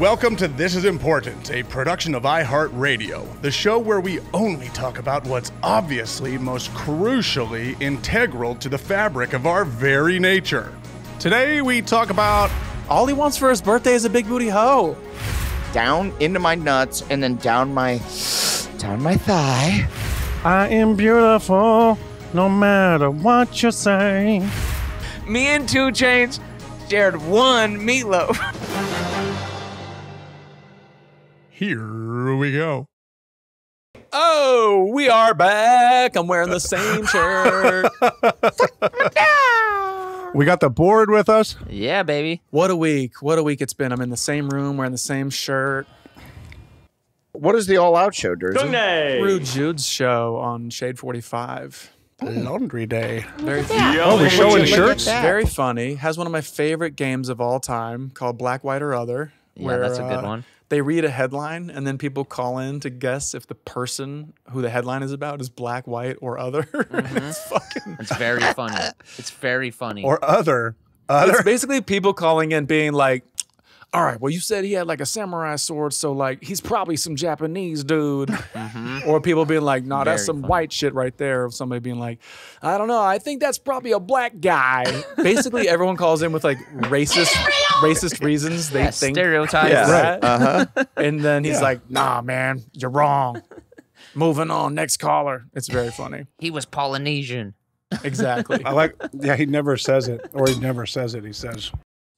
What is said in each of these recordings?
Welcome to This Is Important, a production of iHeartRadio, the show where we only talk about what's obviously most crucially integral to the fabric of our very nature. Today we talk about all he wants for his birthday is a big booty hoe. Down into my nuts and then down my thigh. I am beautiful, no matter what you say. Me and 2 Chainz shared one meatloaf. Here we go. Oh, we are back. I'm wearing the same shirt. We got the board with us. Yeah, baby. What a week. What a week it's been. I'm in the same room, wearing the same shirt. What is the all-out show, Dursey? Through Jude's show on Shade 45. Laundry Day. Oh, we're showing shirts? Very funny. Has one of my favorite games of all time called Black, White, or Other. Yeah, where, that's a good one. They read a headline, and then people call in to guess if the person who the headline is about is black, white, or other. Mm-hmm. It's very funny. It's very funny. Or other. It's basically people calling in being like, all right, well, you said he had like a samurai sword, so like he's probably some Japanese dude. Mm-hmm. Or people being like, nah, that's some white shit right there. Or somebody being like, I don't know, I think that's probably a black guy. Basically, everyone calls in with like racist reasons they think. Stereotypes. Yeah. Right. Uh-huh. And then he's like, nah, man, you're wrong. Moving on, next caller. It's very funny. He was Polynesian. Exactly. I like, yeah, he never says it. Or he never says it, he says.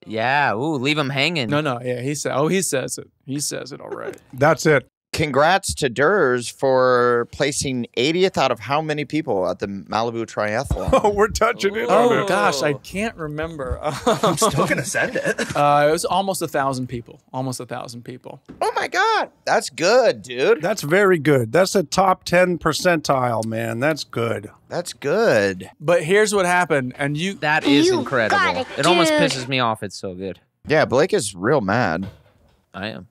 Yeah, ooh, leave him hanging. No, yeah, he said. Oh, he says it. He says it all right. That's it. Congrats to Durs for placing 80th out of how many people at the Malibu Triathlon? Oh, we're touching it. Oh, gosh, I can't remember. I'm still going to send it. It was almost 1,000 people. Almost 1,000 people. Oh, my God. That's good, dude. That's very good. That's a top 10 percentile, man. That's good. That's good. But here's what happened. And you. That is incredible. It almost pisses me off. It's so good. Yeah, Blake is real mad. I am.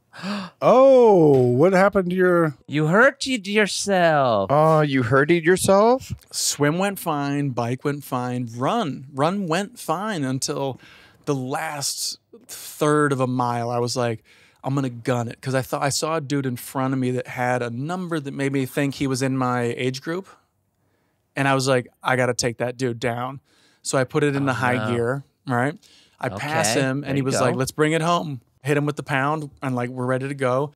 Oh, what happened to your... You hurted yourself. Oh, you hurted yourself? Swim went fine, bike went fine, run went fine until the last third of a mile. I was like, I'm going to gun it. Because I thought I saw a dude in front of me that had a number that made me think he was in my age group. And I was like, I got to take that dude down. So I put it into high gear, right? I pass him, and he was like, let's bring it home. Hit him with the pound, and like, we're ready to go.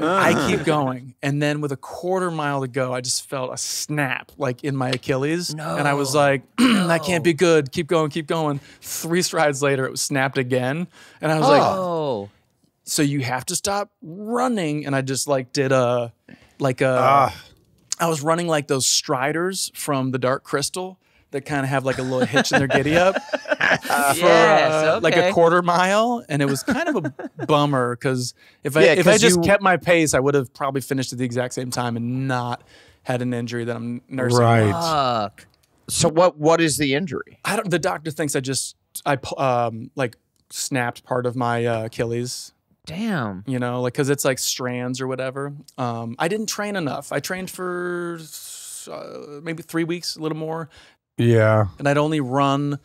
I keep going. And then with a quarter mile to go, I just felt a snap, like in my Achilles. No, and I was like, that can't be good. Keep going, keep going. 3 strides later, it was snapped again. And I was like, oh, so you have to stop running. And I just like did a, I was running like those striders from the Dark Crystal that kind of have like a little hitch in their giddy up. For like a quarter mile, and it was kind of a bummer because if I just kept my pace, I would have probably finished at the exact same time and not had an injury that I'm nursing. Right. Fuck. So what is the injury? I don't. The doctor thinks I like snapped part of my Achilles. Damn. You know, like because it's like strands or whatever. I didn't train enough. I trained for maybe 3 weeks, a little more. Yeah. And I'd only run.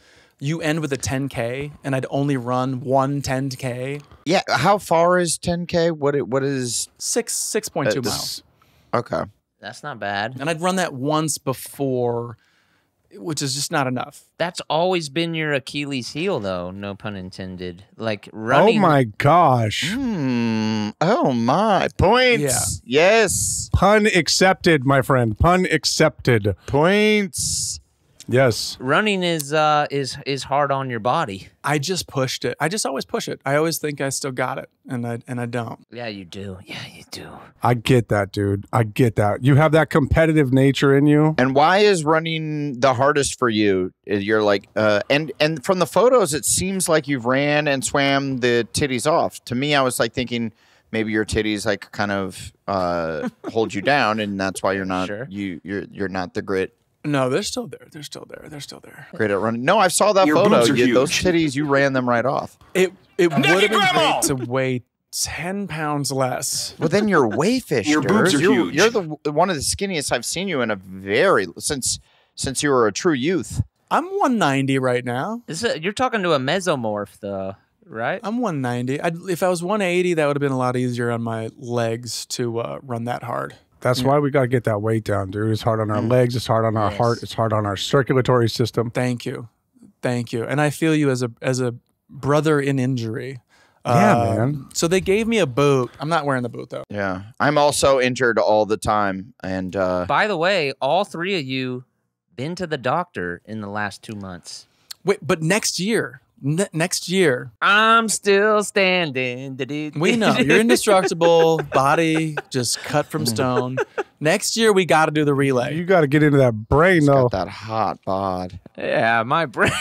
You end with a 10K, and I'd only run one 10K. Yeah, how far is 10K? What is... 6.2 miles. Okay. That's not bad. And I'd run that once before, which is just not enough. That's always been your Achilles heel, though, no pun intended. Like, running... Oh, my gosh. Mm, oh, my. Points. Yeah. Yes. Pun accepted, my friend. Pun accepted. Points. Yes. Running is hard on your body. I just pushed it. I just always push it. I always think I still got it, and I don't. Yeah, you do. Yeah, you do. I get that, dude. I get that. You have that competitive nature in you. And why is running the hardest for you? You're like, and from the photos, it seems like you've ran and swam the titties off. To me, I was like thinking maybe your titties like kind of hold you down, and that's why you're not you're not the grit. No, they're still there. They're still there. They're still there. Great at running. No, I saw that photo. Those titties, you ran them right off. It would have been great to weigh 10 pounds less. Well, then you're way fish. Your boobs are huge. You're one of the skinniest I've seen you in a very since you were a true youth. I'm 190 right now. You're talking to a mesomorph, though. right? I'm 190. If I was 180, that would have been a lot easier on my legs to run that hard. That's why we got to get that weight down, dude. It's hard on our legs. It's hard on our heart. It's hard on our circulatory system. Thank you. Thank you. And I feel you as a brother in injury. Yeah, man. So they gave me a boot. I'm not wearing the boot, though. Yeah. I'm also injured all the time. And by the way, all three of you been to the doctor in the last 2 months. Wait, but next year. Next year. I'm still standing. We know. You're indestructible. Body just cut from stone. Next year, we got to do the relay. You got to get into that brain, though. Got that hot bod. Yeah, my brain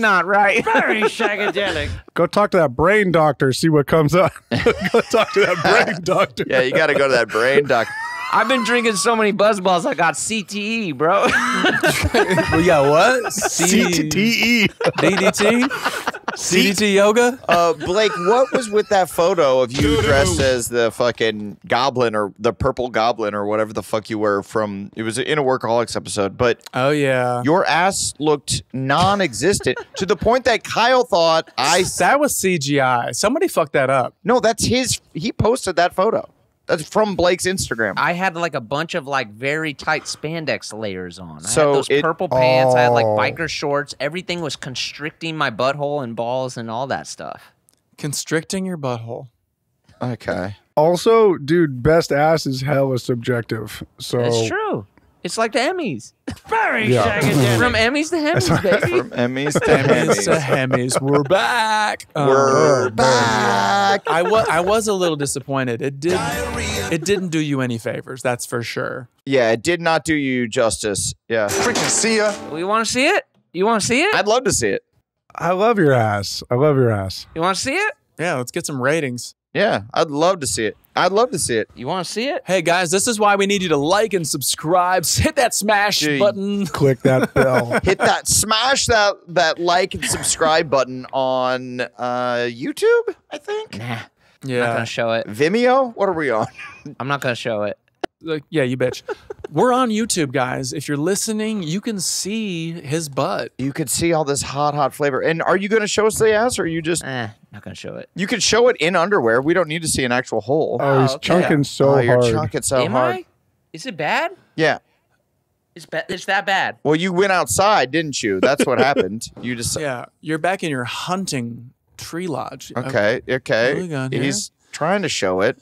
not right. Very shagadelic. Go talk to that brain doctor. See what comes up. Go talk to that brain doctor. Yeah, you got to go to that brain doctor. I've been drinking so many Buzz Balls, I got CTE, bro. Well, yeah, what? CTE. DDT? CDT yoga? Blake, what was with that photo of you dressed as the fucking goblin or the purple goblin or whatever the fuck you were from? It was in a Workaholics episode, but oh yeah, your ass looked non-existent to the point that Kyle thought that was CGI. Somebody fucked that up. No, that's his. He posted that photo. That's from Blake's Instagram. I had like a bunch of like very tight spandex layers on. I had those purple pants. I had like biker shorts. Everything was constricting my butthole and balls and all that stuff. Constricting your butthole. Okay. Also, dude, best ass is hella subjective. So it's true. It's like the Emmys. Very shagadelic. From Emmys to Hemmys, baby. From Emmys to Hemmys. We're back. We're back. I was a little disappointed. It didn't do you any favors, that's for sure. Yeah, it did not do you justice. Yeah. Freaking see ya. We want to see it? You want to see it? I'd love to see it. I love your ass. I love your ass. You want to see it? Yeah, let's get some ratings. Yeah, I'd love to see it. I'd love to see it. You want to see it? Hey, guys, this is why we need you to like and subscribe. Hit that smash button. Click that bell. Hit that smash, that like and subscribe button on YouTube, I think. Nah, yeah. I'm not going to show it. Vimeo? What are we on? I'm not going to show it. Like, yeah, you bitch. We're on YouTube, guys. If you're listening, you can see his butt. You can see all this hot, hot flavor. And are you going to show us the ass, or are you just... not going to show it. You can show it in underwear. We don't need to see an actual hole. Oh, he's chunking so hard. You're chunking so hard. Am I? Is it bad? Yeah. It's that bad. Well, you went outside, didn't you? That's what happened. You just... Yeah, you're back in your hunting tree lodge. Okay, okay. He's trying to show it.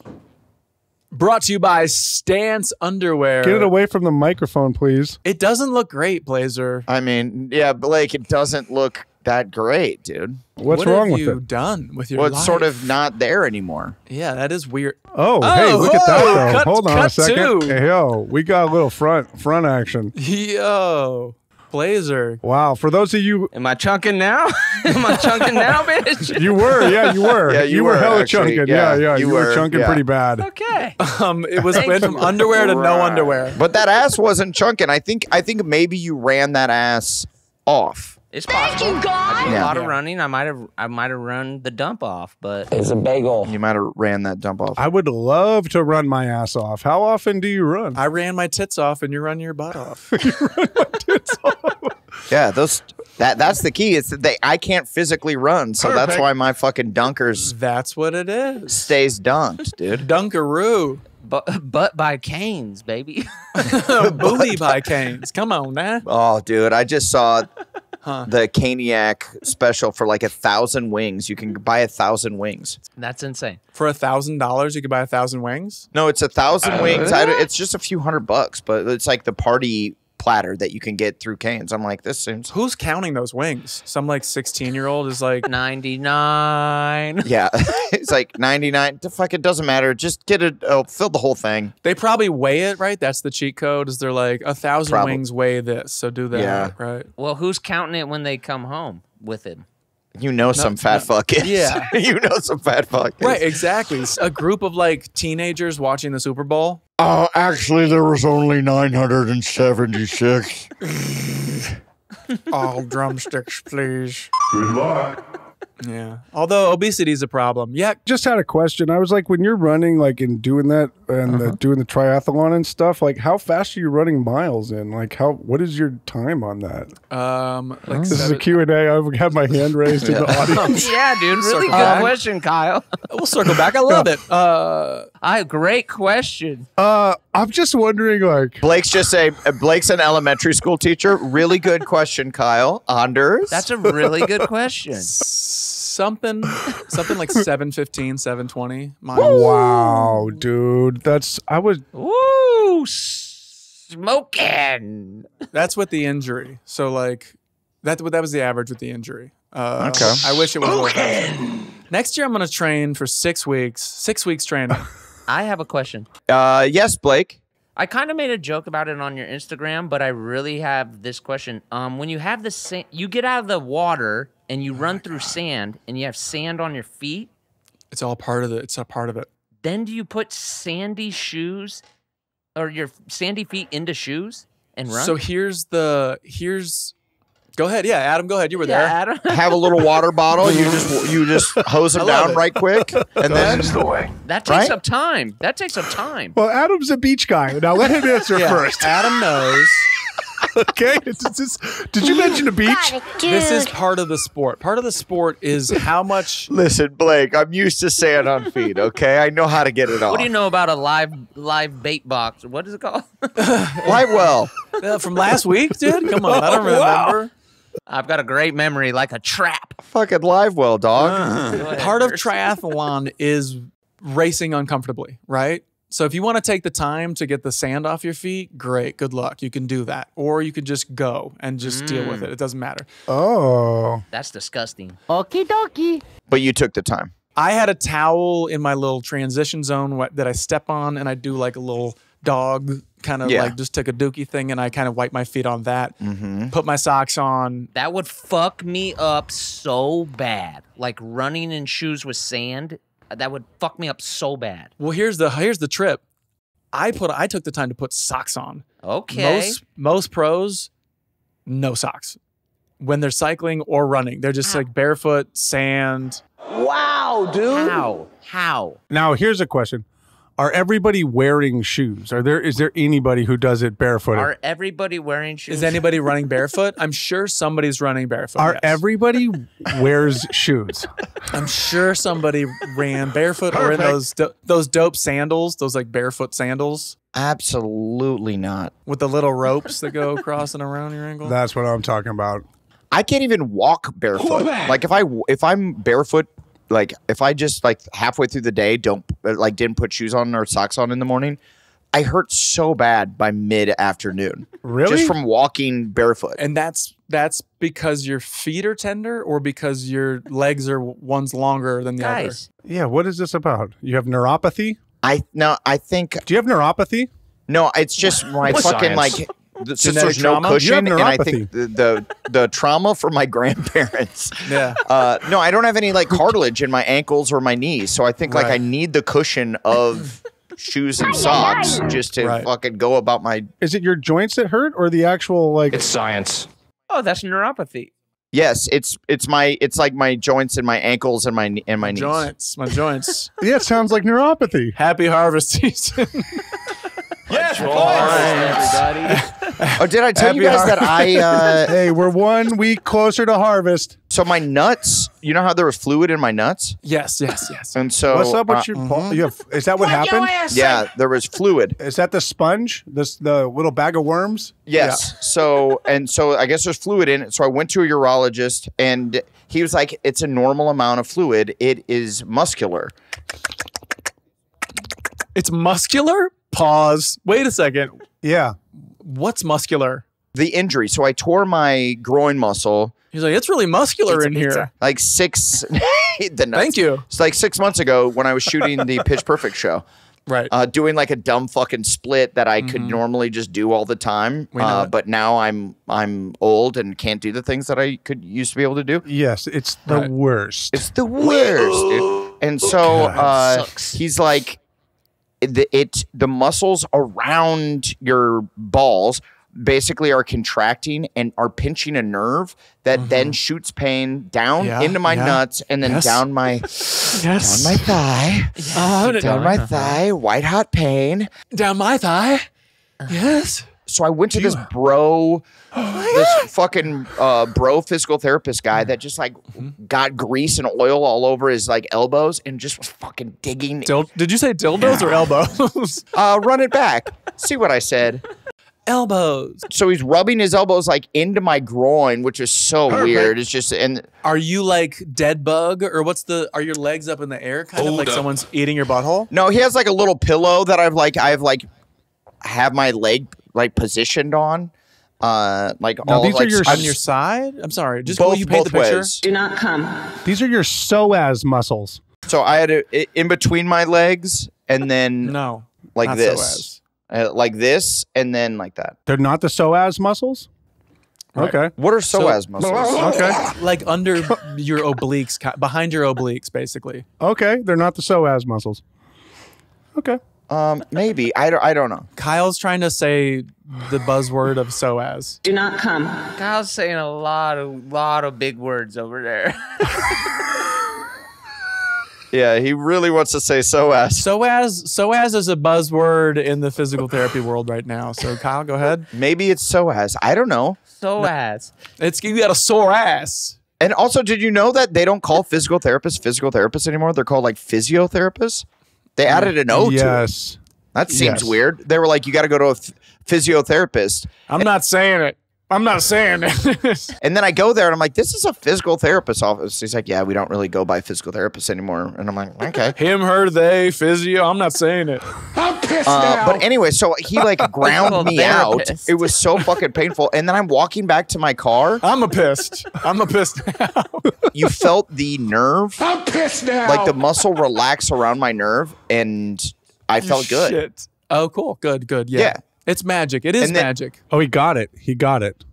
Brought to you by Stance Underwear. Get it away from the microphone, please. It doesn't look great, Blazer. I mean, yeah, Blake, it doesn't look that great, dude. What's wrong with it? What have you done with your life? Well, it's sort of not there anymore. Yeah, that is weird. Oh hey, look at that, though. Hold on a second. Hey, yo, we got a little front action. Yo. Blazer. Wow. For those of you... Am I chunking now? Am I chunking now, bitch? You were. Yeah, you were. Yeah, you were hella actually, chunking. Yeah, yeah. You were chunking pretty bad. Okay. It was from underwear to no underwear. But that ass wasn't chunking. I think maybe you ran that ass off. It's possible. Thank you, God. I did a lot of running. I might have run the dump off, but... It's a bagel. You might have ran that dump off. I would love to run my ass off. How often do you run? I ran my tits off, and you run your butt off. You run my tits off. Yeah, that's the key. It's that I can't physically run, so that's why my fucking dunkers... That's what it is. ...stays dunked, dude. Dunkaroo. Butt by Canes, baby. Booty by Canes. Come on, man. Oh, dude, I just saw... The Caniac special for like 1,000 wings. You can buy 1,000 wings. That's insane. For $1,000, you can buy 1,000 wings? No, it's 1,000 wings. It's just a few $100 bucks, but it's like the party platter that you can get through Canes. I'm like, this seems... Who's counting those wings? Some like 16-year-old is like... 99. Yeah, it's like 99. The fuck, it doesn't matter. Just get it. Oh, fill the whole thing. They probably weigh it, right? That's the cheat code. Is they're like 1,000 wings weigh this, so do that, right? Well, who's counting it when they come home with it? You know some fat fuck is. Yeah. You know some fat fuck is. Right, exactly. A group of like teenagers watching the Super Bowl. Oh, actually, there was only 976. All drumsticks, please. Good luck. Yeah. Although obesity is a problem. Yeah. Just had a question. I was like, when you're running, like, and doing that, and doing the triathlon and stuff, like how fast are you running miles in? Like how, what is your time on that? Like this is a Q&A. I have my hand raised in the audience. Yeah, dude, really good question, Kyle. We'll circle back. I love it. Great question. I'm just wondering, like Blake's an elementary school teacher. Really good question, Kyle. Anders, that's a really good question. Something like 715, 720 miles. Wow, dude. That's, I was. Ooh, smoking. That's with the injury. So, like, that was the average with the injury. Okay. I wish it was more faster. Next year, I'm going to train for 6 weeks. 6 weeks training. I have a question. Yes, Blake. I kind of made a joke about it on your Instagram, but I really have this question. When you have the you get out of the water and you run through sand, and you have sand on your feet. It's all part of it. It's a part of it. Then do you put sandy shoes or your sandy feet into shoes and run? So here's go ahead. Yeah, Adam, go ahead. You were there. Adam. Have a little water bottle. You just hose them down right quick, and then that's the way. That takes up time. That takes up time. Well, Adam's a beach guy. Now let him answer first. Adam knows. Okay. Did you mention a beach? This is part of the sport. Part of the sport is how much. Listen, Blake, I'm used to sand on feet. Okay, I know how to get it off. What do you know about a live bait box? What is it called? Live well. From last week, dude. Come on, I don't remember. I've got a great memory, like a trap. Fucking live well, dog. Part of triathlon is racing uncomfortably, right? So if you want to take the time to get the sand off your feet, great, good luck. You can do that. Or you could just go and just deal with it. It doesn't matter. Oh. That's disgusting. Okie dokie. But you took the time. I had a towel in my little transition zone that I step on, and I do like a little dog kind of like just took a dookie thing, and I kind of wipe my feet on that, put my socks on. That would fuck me up so bad. Like running in shoes with sand. That would fuck me up so bad. Well, here's the trip. I took the time to put socks on. Okay. Most pros, no socks when they're cycling or running. They're just like barefoot, sand. Wow, dude. How? Now here's a question: are everybody wearing shoes? Is there anybody who does it barefoot? Are everybody wearing shoes? Is anybody running barefoot? I'm sure somebody's running barefoot. Everybody wears shoes? I'm sure somebody ran barefoot or in those dope sandals, those like barefoot sandals. Absolutely not. With the little ropes that go across and around your ankle. That's what I'm talking about. I can't even walk barefoot. Like if I'm barefoot. Like if I just like halfway through the day didn't put shoes on or socks on in the morning, I hurt so bad by mid-afternoon. Really? Just from walking barefoot. And that's because your feet are tender or because your legs are one's longer than the other. Yeah, what is this about? You have neuropathy? I think. Do you have neuropathy? No, it's just my fucking like since there's no cushion, and I think the trauma from my grandparents. Yeah. No, I don't have any like cartilage in my ankles or my knees, so I think like I need the cushion of shoes and socks just to fucking go about my. Is it your joints that hurt or the actual like? It's science. Oh, that's neuropathy. Yes, it's like my joints and my ankles and my knees. My joints. Yeah, it sounds like neuropathy. Happy harvest season. Yes, everybody. Oh, did I tell you guys that I... hey, we're 1 week closer to harvest. So my nuts, you know how there was fluid in my nuts? Yes. And so... What's up with your... Is that what happened? Yeah, there was fluid. Is that the sponge? The little bag of worms? Yes. Yeah. So I guess there's fluid in it. So I went to a urologist, and he was like, it's a normal amount of fluid. It is muscular. It's muscular? Pause. Wait a second. Yeah. What's muscular? The injury. So I tore my groin muscle. He's like, it's really muscular in here. Like thank you. It's like 6 months ago when I was shooting the Pitch Perfect show. Right. Doing like a dumb fucking split that I could normally just do all the time. But now I'm old and can't do the things that I used to be able to do. Yes, it's the worst. It's the worst, dude. And so he's like, the muscles around your balls basically are contracting and are pinching a nerve that then shoots pain down into my nuts and then down my down my thigh. Down my thigh, white hot pain. Down my thigh. Yes. So I went to this bro, this fucking bro physical therapist guy that just like got grease and oil all over his like elbows and just was fucking digging. Did you say dildos or elbows? Run it back. See what I said. Elbows. So he's rubbing his elbows like into my groin, which is so weird. It's just Are you like dead bug or what's the? Are your legs up in the air kind of like someone's eating your butthole? No, he has like a little pillow that I have my leg like positioned on. On your side. I'm sorry. Just both, you paint the picture. Ways. Do not come. These are your psoas muscles. So I had it in between my legs and then like this. Like this and then like that. They're not the psoas muscles? Right. Okay. What are psoas muscles? Okay. Like under your obliques, behind your obliques, basically. Okay. They're not the psoas muscles. Okay. Maybe. I don't know. Kyle's trying to say the buzzword of psoas. Do not come. Kyle's saying a lot of big words over there. Yeah, he really wants to say psoas. Psoas is a buzzword in the physical therapy world right now. So, Kyle, go ahead. Maybe it's psoas. I don't know. Psoas. You got a sore ass. And also, did you know that they don't call physical therapists anymore? They're called, like, physiotherapists. They added an O to it. Yes. That seems weird. They were like, you got to go to a physiotherapist. I'm not saying it. I'm not saying this. And then I go there and I'm like, this is a physical therapist's office. He's like, yeah, we don't really go by physical therapists anymore. And I'm like, okay. Him, her, they, physio. I'm not saying it. I'm pissed out. But anyway, so he like ground me out. It was so fucking painful. And then I'm walking back to my car. I'm a pissed out. You felt the nerve. I'm pissed out. Like the muscle relax around my nerve and I felt good. Shit. Oh, cool. Good, good. Yeah. It's magic. It is magic. Oh, he got it. He got it.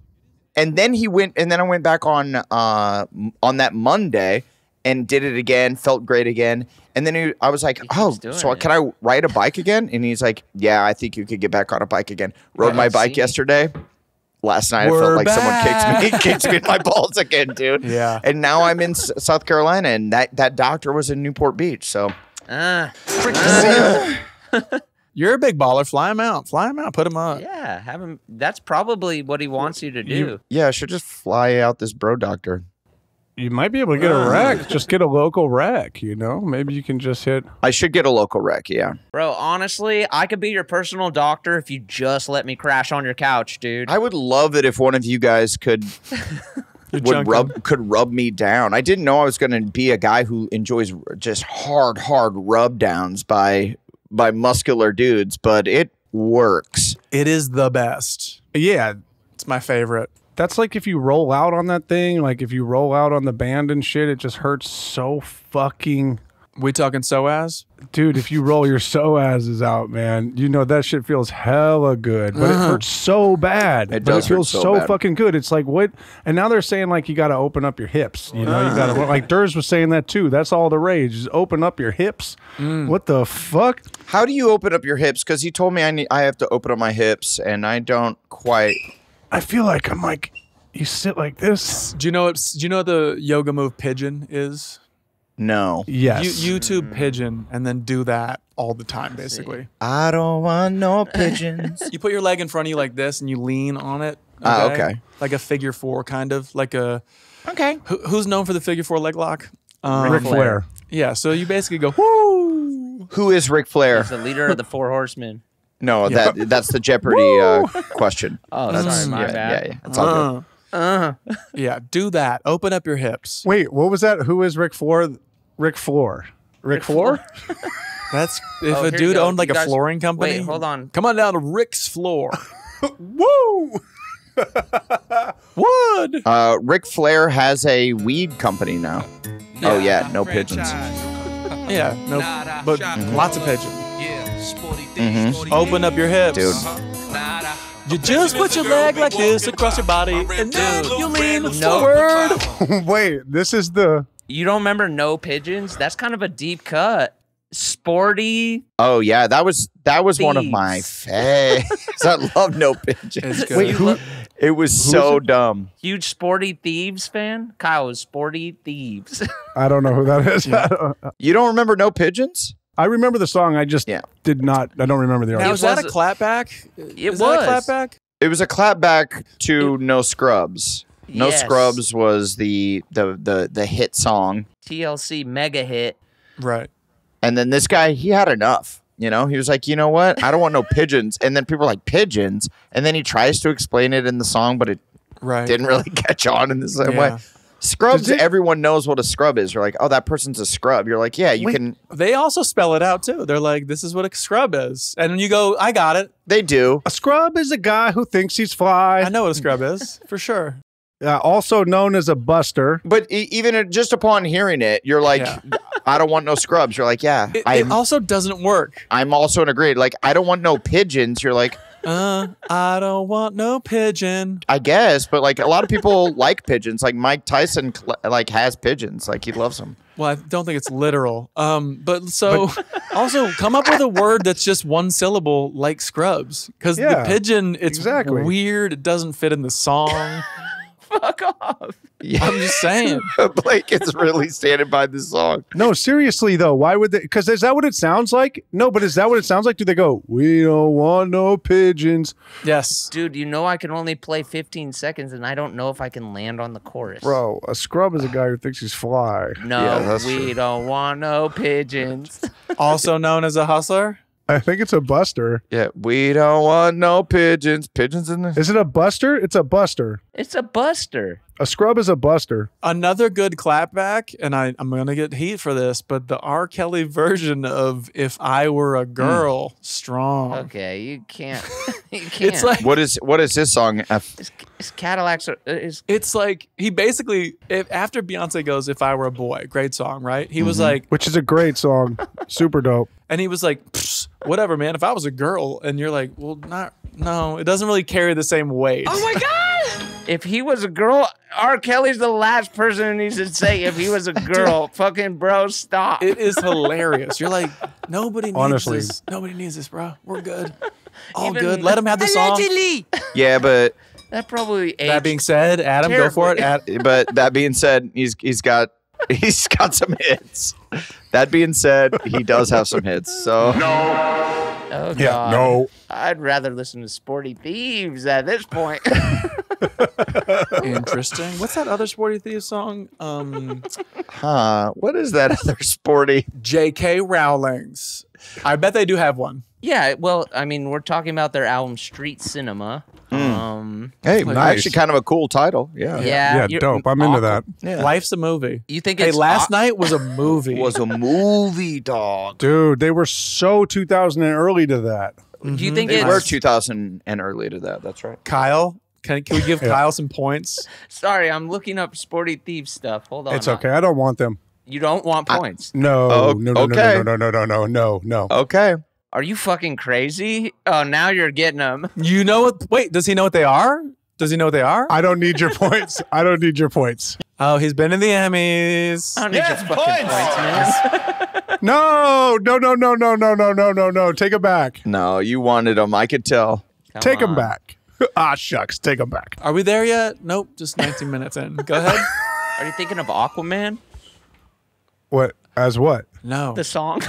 And then he went, and then I went back on that Monday and did it again. Felt great again. And then I was like, oh, so can I ride a bike again? And he's like, yeah, I think you could get back on a bike again. Rode my bike yesterday. Last night I felt like someone kicked me in my balls again, dude. Yeah. And now I'm in South Carolina, and that doctor was in Newport Beach. So. You're a big baller. Fly him out. Fly him out. Put him up. Yeah, have him. That's probably what he wants you to do. Yeah, I should just fly out this bro doctor. You might be able to get a wreck. Just get a local wreck, you know? Maybe you can just hit. I should get a local wreck, yeah. Bro, honestly, I could be your personal doctor if you just let me crash on your couch, dude. I would love it if one of you guys could... could rub me down. I didn't know I was going to be a guy who enjoys just hard rub downs by muscular dudes, but it works. It is the best. Yeah, it's my favorite. That's like if you roll out on that thing, like if you roll out on the band and shit, it just hurts so fucking... We talking psoas? Dude, if you roll your psoases out, man, you know that shit feels hella good, but it hurts so bad. It does. It feels so fucking good. It's like what? And now they're saying like you got to open up your hips. You know, you got to like Durs was saying that too. That's all the rage. Is open up your hips. What the fuck? How do you open up your hips? Because he told me I have to open up my hips, and I don't quite. I feel like I'm like you sit like this. Do you know what the yoga move pigeon is? No. Yes. YouTube pigeon and then do that all the time, basically. I don't want no pigeons. You put your leg in front of you like this and you lean on it. Okay. Okay. Like a figure four, kind of like a. Okay. Who's known for the figure four leg lock? Ric Flair. Yeah. So you basically go. Whoo! Who is Ric Flair? He's the leader of the Four Horsemen. No, that's the Jeopardy question. Oh, that's my bad. Yeah. That's all good. Yeah, do that. Open up your hips. Wait, what was that? Who is Ric Flair? Ric Flair. Ric Flair? That's if a dude owned like a flooring company. Wait, hold on. Come on down to Rick's floor. Woo! Wood. Ric Flair has a weed company now. Oh yeah, no pigeons. Yeah, no, but lots of pigeons. Open up your hips, dude. You just put your leg like this across your body, and then you lean forward. Wait, this is the... You don't remember No Pigeons? That's kind of a deep cut. Sporty. Oh yeah, that was Thievz. One of my faves. I love No Pigeons. Wait, it was so dumb. Huge Sporty Thievz fan. Kyle is Sporty Thievz. I don't know who that is. Yeah. You don't remember No Pigeons? I remember the song. I just did not. I don't remember the artist. Now, was that a clapback? It was. That a clapback? It was a clapback to No Scrubs. No Scrubs was the hit song. TLC mega hit. Right. And then this guy, he had enough. You know, he was like, you know what? I don't want no pigeons. And then people were like, pigeons? And then he tries to explain it in the song, but it didn't really catch on in the same way. Scrubs, everyone knows what a scrub is. You're like, oh, that person's a scrub. You're like, yeah, you can. They also spell it out, too. They're like, this is what a scrub is. And you go, I got it. They do. A scrub is a guy who thinks he's fly. I know what a scrub is, for sure. Also known as a buster. But even just upon hearing it, you're like, I don't want no scrubs. You're like, yeah. It also doesn't work. I'm also in agreement. Like, I don't want no pigeons. You're like, I don't want no pigeon. I guess. But like a lot of people like pigeons. Like Mike Tyson like has pigeons. Like he loves them. Well, I don't think it's literal. But also come up with a word that's just one syllable like scrubs. Because the pigeon, it's weird. It doesn't fit in the song. Fuck off. Yeah. I'm just saying. Blake is really standing by this song. No, seriously, though. Why would they? Because is that what it sounds like? No, but is that what it sounds like? Do they go, we don't want no pigeons? Yes. Dude, you know I can only play 15 seconds, and I don't know if I can land on the chorus. Bro, a scrub is a guy who thinks he's fly. No, we don't want no pigeons. Also known as a hustler? I think it's a buster. Yeah, we don't want no pigeons. Pigeons in there. Is it a buster? It's a buster. It's a buster. A scrub is a buster. Another good clapback, and I'm going to get heat for this, but the R. Kelly version of If I Were a Girl, strong. Okay, you can't. You can't. It's like, what is his song? It's Cadillacs. It's like, he basically, after Beyonce goes, If I Were a Boy, great song, right? He was like. Which is a great song. Super dope. And he was like, whatever, man, if I was a girl, and you're like, well, no, it doesn't really carry the same weight. Oh, my God. If he was a girl, R. Kelly's the last person who needs to say if he was a girl. Fucking bro, stop. It is hilarious. You're like, nobody needs this. Nobody needs this, bro. We're good. All good. Let him have the song. Allegedly. Yeah, but that probably. That being said, Adam, terribly. Go for it. But that being said, he's got some hits. That being said, he does have some hits. So oh, God. No. I'd rather listen to Sporty Thievz at this point. Interesting. What's that other Sporty Thievz song? What is that other Sporty? J.K. Rowling's. I bet they do have one. Yeah, well, I mean, we're talking about their album Street Cinema. Hey, nice. Actually kind of a cool title. Yeah, dope. I'm into that. Yeah. Life's a movie. You think it's last night was a movie. Was a movie, dog. Dude, they were so 2000 and early to that. Do you think they were 2000 and early to that? That's right. Kyle? Can we give Kyle some points? Sorry, I'm looking up Sporty Thievz stuff. Hold on. It's okay. I don't want them. You don't want points? No. Okay. Are you fucking crazy? Oh, now you're getting them. You know what? Wait, does he know what they are? Does he know what they are? I don't need your points. I don't need your points. Oh, he's been in the Emmys. I don't need your fucking points, man. No. Take it back. No, you wanted them. I could tell. Take them back. Ah, shucks. Take them back. Are we there yet? Nope. Just 19 minutes in. Go ahead. Are you thinking of Aquaman? What? As what? No. The song?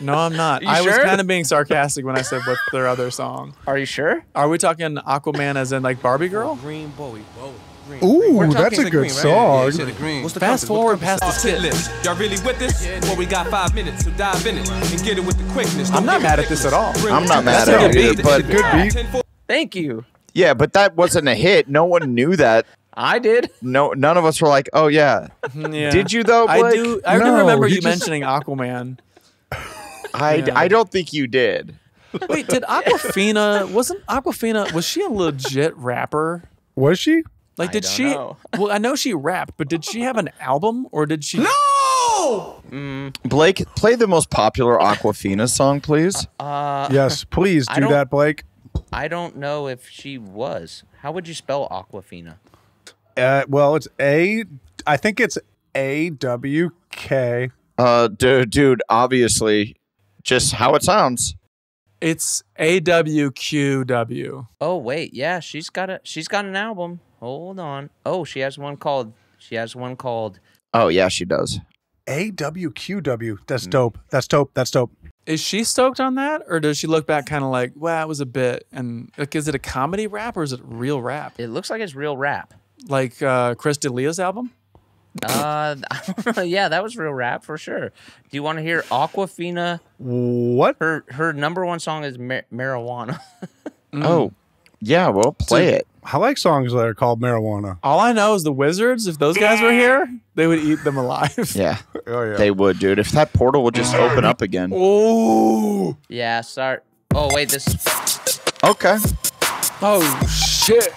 No, I'm not. I was kind of being sarcastic when I said what's their other song. Are you sure? Are we talking Aquaman as in like Barbie Girl? Green Bowie. Ooh, that's a good song. Fast forward past the skit list. Y'all really with this? Well, we got 5 minutes, so dive in it and get it with the quickness. I'm not mad at this at all. I'm not mad at it, but good beat. Thank you. Yeah, but that wasn't a hit. No one knew that. I did. No, none of us were like, oh, yeah. Did you, though, Blake? I do remember you mentioning Aquaman. I don't think you did. Wait, did Aquafina, was she a legit rapper? Was she? Like, did she? Know. Well, I know she rapped, but did she have an album or did she? No! Blake, play the most popular Aquafina song, please. Yes, please do that, Blake. I don't know if she was. How would you spell Aquafina? Well, I think it's A-W-K Dude, obviously, just how it sounds. It's AWQW. Oh wait, yeah, she's got an album. Hold on. Oh, she has one called. Oh yeah, she does. AWQW. That's dope. That's dope. That's dope. Is she stoked on that, or does she look back kind of like, wow, it was a bit? And like, is it a comedy rap or is it real rap? It looks like it's real rap. Like Chris D'Elia's album? Yeah, that was real rap for sure. Do you want to hear Aquafina? What? Her number one song is Marijuana. Oh, yeah, well, play it. I like songs that are called Marijuana. All I know is the Wizards, if those guys were here, they would eat them alive. Yeah. Oh, yeah. They would, dude. If that portal would just open up again. Oh. Yeah, start. Oh, wait, this. Okay. Oh, shit.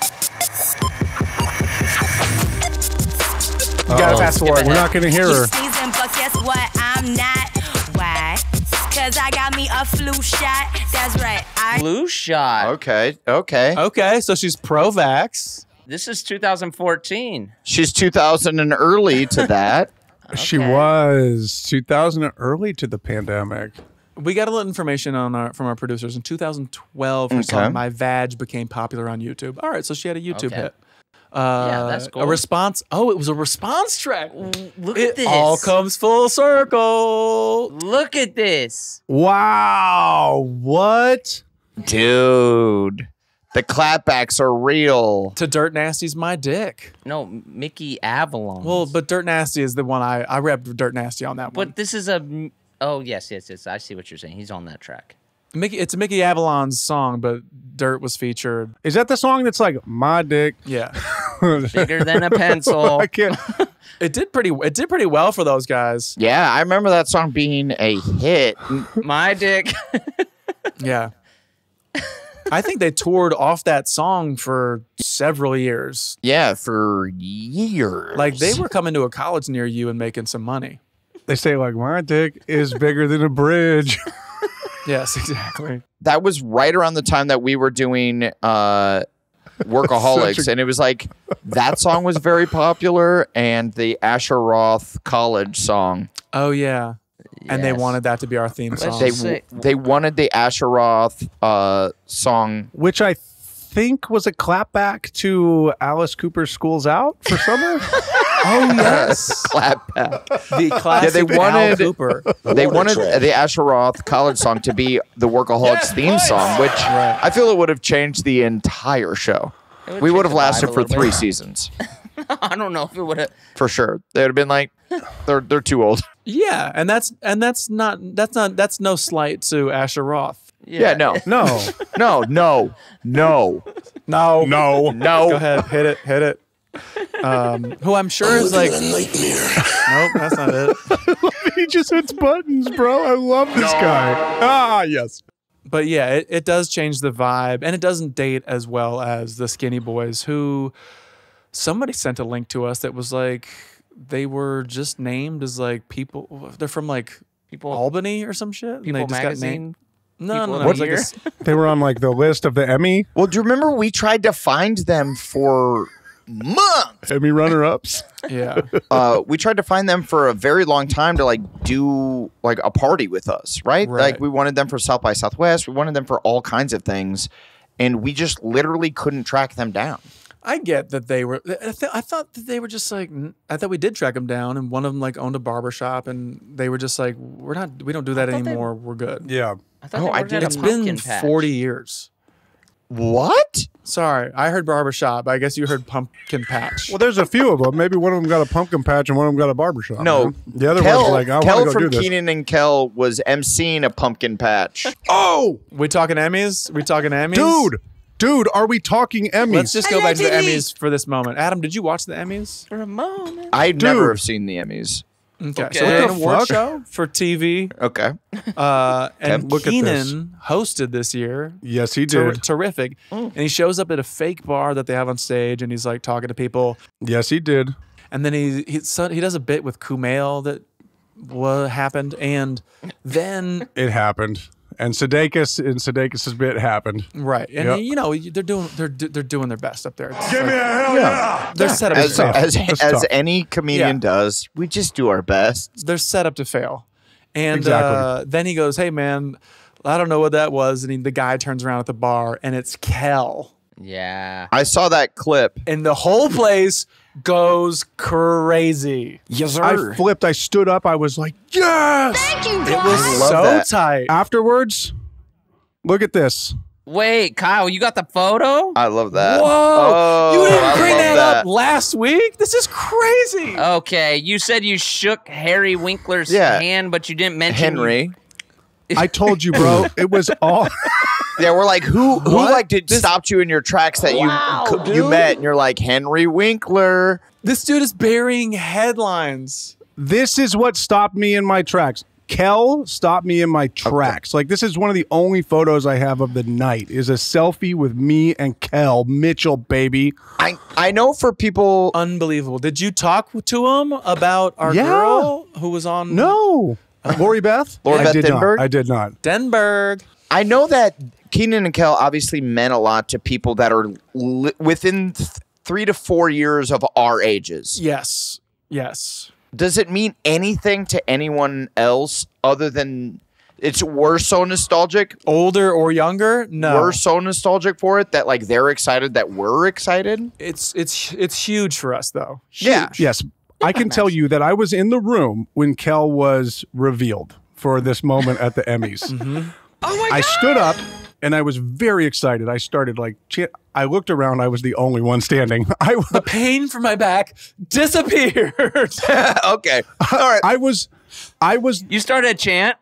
You gotta fast forward. We're not gonna hear her. Guess what? I'm not. Why? Because I got me a flu shot. That's right. Flu shot. Okay. Okay. Okay. So she's pro-vax. This is 2014. She's 2000 and early to that. Okay. She was 2000 and early to the pandemic. We got a little information on from our producers in 2012. Her song "My Vag" became popular on YouTube. All right. So she had a YouTube hit. Yeah, that's cool. A response. Oh, it was a response track. Look at this. It all comes full circle. Look at this. Wow. What? Dude. The clapbacks are real. To Dirt Nasty's My Dick. No, Mickey Avalon. Well, but Dirt Nasty is the one I repped Dirt Nasty on that one. But this is a... Oh, yes, yes, yes. I see what you're saying. He's on that track. It's Mickey Avalon's song, but Dirt was featured. Is that the song that's like my dick? Yeah, bigger than a pencil. I can't. It did pretty well for those guys. Yeah, I remember that song being a hit. My dick. Yeah, I think they toured off that song for several years. Yeah, for years. Like they were coming to a college near you and making some money. They say like my dick is bigger than a bridge. Yes, exactly. That was right around the time that we were doing Workaholics. And it was like, that song was very popular and the Asher Roth college song. Oh, yeah. Yes. And they wanted that to be our theme song. They wanted the Asher Roth song. Which I think was a clapback to Alice Cooper's School's Out for summer. Oh yes, clapback. The classic. Yeah, they wanted the Asher Roth college song to be the Workaholics theme song, which I feel it would have changed the entire show. We would have lasted for 3 seasons. I don't know if it would have. For sure, they would have been like, they're too old. Yeah, and that's no slight to Asher Roth. Yeah, no. Go ahead, hit it. Who I'm sure is like nightmare. Nope, that's not it. He just hits buttons, bro. I love this guy. Ah, yes. But yeah, it does change the vibe, and it doesn't date as well as the Skinny Boys, who somebody sent a link to us that was like they were just named as like people. They're from like Albany or some shit. People and they just magazine. Got named. No. They were on like the list of the Emmy. Well, do you remember we tried to find them for months? Emmy runner-ups. Yeah. We tried to find them for a very long time to like do like a party with us, right? Like we wanted them for South by Southwest. We wanted them for all kinds of things. And we just literally couldn't track them down. I get that they were, I thought that they were just like, I thought we did track them down and one of them like owned a barbershop and they were just like, we don't do that anymore. We're good. Yeah. I did. It's been 40 years. What? Sorry, I heard barbershop. I guess you heard pumpkin patch. Well, there's a few of them. Maybe one of them got a pumpkin patch and one of them got a barbershop. No, the other one's like, I want to go do this. Kenan and Kel was emceeing a pumpkin patch. Oh, we talking Emmys? We talking Emmys, dude? Dude, are we talking Emmys? Let's just go back to the Emmys for this moment. Adam, did you watch the Emmys? For a moment. I'd never have seen the Emmys. Okay. So we did an award show for TV. Okay. And Kenan hosted this year. Yes, he did. Terrific. Mm. And he shows up at a fake bar that they have on stage, and he's like talking to people. Yes, he did. And then he does a bit with Kumail that happened, and then it happened. And Sudeikis' bit happened. Right. And you know, they're doing their best up there. It's give me a hell yeah. They're set up to fail. As any comedian does, we just do our best. They're set up to fail. And then he goes, "Hey man, I don't know what that was." And the guy turns around at the bar and it's Kel. Yeah. I saw that clip. And the whole place goes crazy. Yes, sir. I flipped. I stood up. I was like, yes! Thank you, guys. It was so tight. Afterwards, look at this. Wait, Kyle, you got the photo? I love that. Whoa. Oh, you didn't bring that up last week? This is crazy. Okay. You said you shook Harry Winkler's hand, but you didn't mention Henry. I told you, bro. It was all... Yeah, we're like, who like stopped you in your tracks that you met, and you're like, Henry Winkler. This dude is burying headlines. This is what stopped me in my tracks. Kel stopped me in my tracks. Okay. Like, this is one of the only photos I have of the night is a selfie with me and Kel Mitchell, baby. I know for people... Unbelievable. Did you talk to him about our girl who was on... No. Lori Beth? Lori Beth Denberg? I did not. Denberg. I know that Kenan and Kel obviously meant a lot to people that are within 3 to 4 years of our ages. Yes. Yes. Does it mean anything to anyone else other than we're so nostalgic? Older or younger? No. We're so nostalgic for it that like they're excited that we're excited? It's huge for us though. Huge. Yeah. Yes. I can tell you that I was in the room when Kel was revealed for this moment at the Emmys. Mm-hmm. Oh my God. I stood up and I was very excited. I started like, I looked around. I was the only one standing. The pain from my back disappeared. Okay. All right. I was. You started a chant.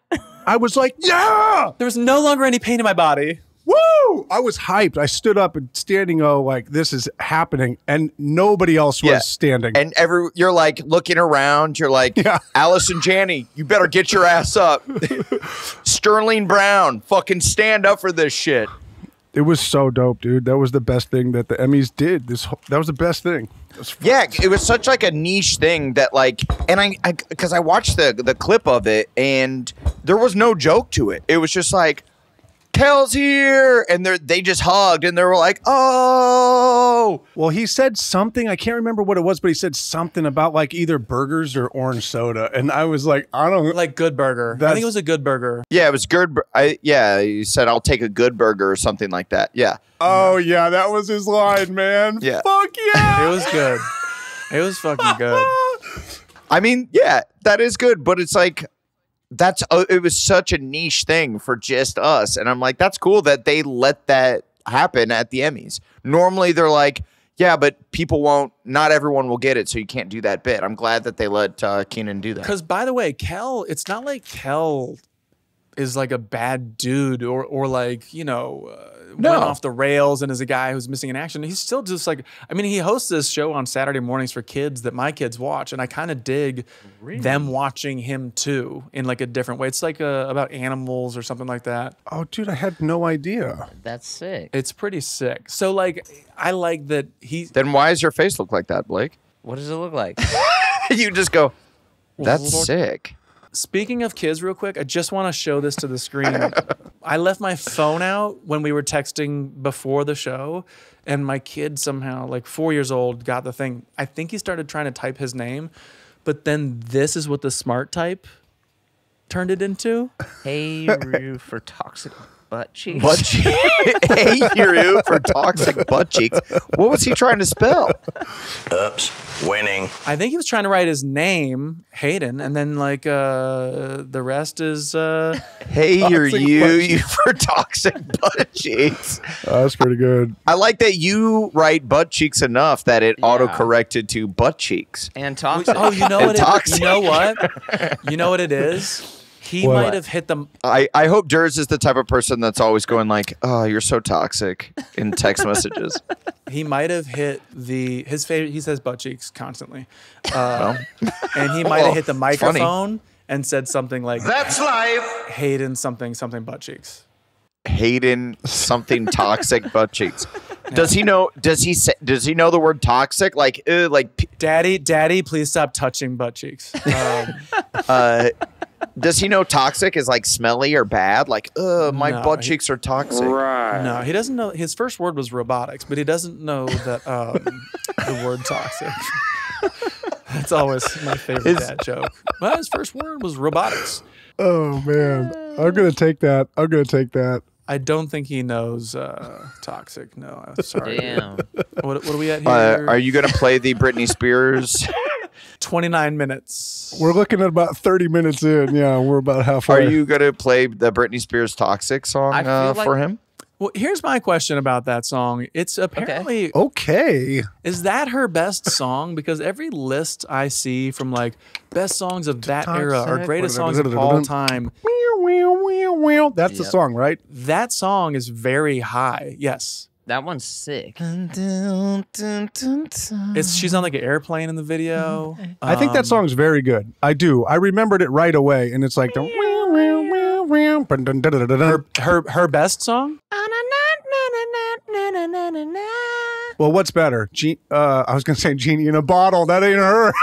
I was like, yeah. There was no longer any pain in my body. Woo! I was hyped. I stood up and standing like this is happening and nobody else was standing. And you're like looking around, you're like Alice and Janney, you better get your ass up. Sterling Brown, fucking stand up for this shit. It was so dope, dude. That was the best thing that the Emmys did. That was the best thing. Yeah, it was such like a niche thing that like, and I cuz I watched the clip of it and there was no joke to it. It was just like Kel's here, and they just hugged, and they were like, "Oh!" Well, he said something. I can't remember what it was, but he said something about like either burgers or orange soda, and I was like, "I don't like Good Burger." I think it was a Good Burger. Yeah, it was good. Yeah, he said, "I'll take a Good Burger" or something like that. Yeah. Oh yeah, that was his line, man. Yeah. Fuck yeah! It was good. It was fucking good. I mean, yeah, that is good, but it's like. That's it was such a niche thing for just us. And I'm like, that's cool that they let that happen at the Emmys. Normally they're like, yeah, but people won't, not everyone will get it. So you can't do that bit. I'm glad that they let Kenan do that. Because by the way, Kel, it's not like Kel is like a bad dude or like, you know, went off the rails and is a guy who's missing in action. He's still just like, I mean, he hosts this show on Saturday mornings for kids that my kids watch. And I kind of dig them watching him too in like a different way. It's like about animals or something like that. Oh, dude, I had no idea. That's sick. It's pretty sick. So like, I like that he. Then why does your face look like that, Blake? What does it look like? You just go, that's sick. Speaking of kids real quick, I just want to show this to the screen. I left my phone out when we were texting before the show, and my kid somehow, like 4 years old, got the thing. I think he started trying to type his name, but then this is what the smart type turned it into. Hey, Roo for toxic butt cheeks. Butt cheeks. Hey, Roo for toxic butt cheeks. What was he trying to spell? Oops, winning. I think he was trying to write his name, Hayden, and then like the rest is. Hey, you for toxic butt cheeks. Oh, that's pretty good. I like that you write butt cheeks enough that it auto corrected to butt cheeks and toxic. Oh, you know what? You know what? You know what it is. He might have hit them. I hope Durs is the type of person that's always going like, oh, you're so toxic in text messages. He might have hit his favorite. He says butt cheeks constantly. And he might have hit the microphone and said something like, that's life. Hayden something butt cheeks. Hayden something toxic butt cheeks. Does he know? Does he know the word toxic? Like, like daddy, please stop touching butt cheeks. Does he know toxic is like smelly or bad? Like, my butt cheeks are toxic. Right. No, he doesn't know. His first word was robotics, but he doesn't know that the word toxic. That's always my favorite dad joke. Well, his first word was robotics. Oh, man. I'm going to take that. I'm going to take that. I don't think he knows toxic. No, I'm sorry. Damn. What are we at here? Are you going to play the Britney Spears? 29 minutes. We're looking at about 30 minutes in. Yeah, we're about halfway. Are you going to play the Britney Spears Toxic song for him? Well, here's my question about that song. It's apparently... Okay. Is that her best song? Because every list I see from like best songs of that era or greatest songs of all time... That's the song, right? That song is very high. Yes. That one's sick. She's on like an airplane in the video. I think that song's very good. I do. I remembered it right away, and it's like the... Her best song? Well, what's better? I was going to say Genie in a Bottle. That ain't her.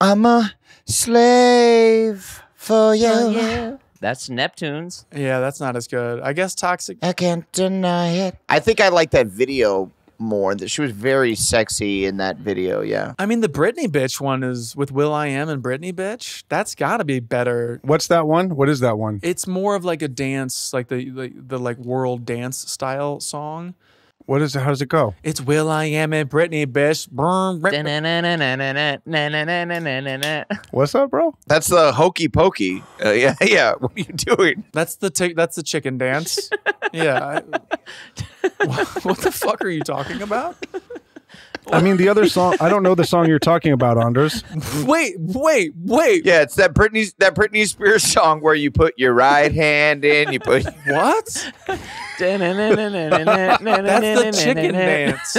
I'm a slave for you. Oh, yeah. That's Neptune's. Yeah, that's not as good. I guess Toxic. I can't deny it. I think I like that video more. That she was very sexy in that video, yeah. I mean, the Britney Bitch one is with will.i.am and Britney Bitch. That's got to be better. What's that one? What is that one? It's more of like a dance, like the like world dance style song. What is it? How does it go? It's will.i.am and Britney Bitch. What's up, bro? That's the hokey pokey. Yeah, yeah. What are you doing? That's the chicken dance. Yeah. What the fuck are you talking about? I mean, the other song. I don't know the song you're talking about, Anders. Wait. Yeah, it's that Britney Spears song where you put your right hand in. You put what? That's the chicken dance.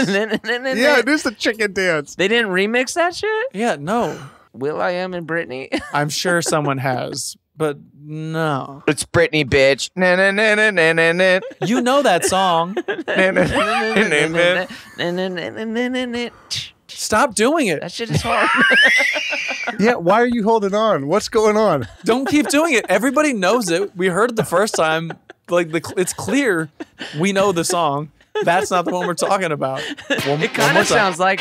Yeah, it is the chicken dance. They didn't remix that shit? Yeah, no. will.i.am and Britney. I'm sure someone has, but no. It's Britney, bitch. You know that song. Stop doing it. That shit is hard. Yeah, why are you holding on? What's going on? Don't keep doing it. Everybody knows it. We heard it the first time. Like it's clear we know the song. That's not the one we're talking about. It kind of sounds like...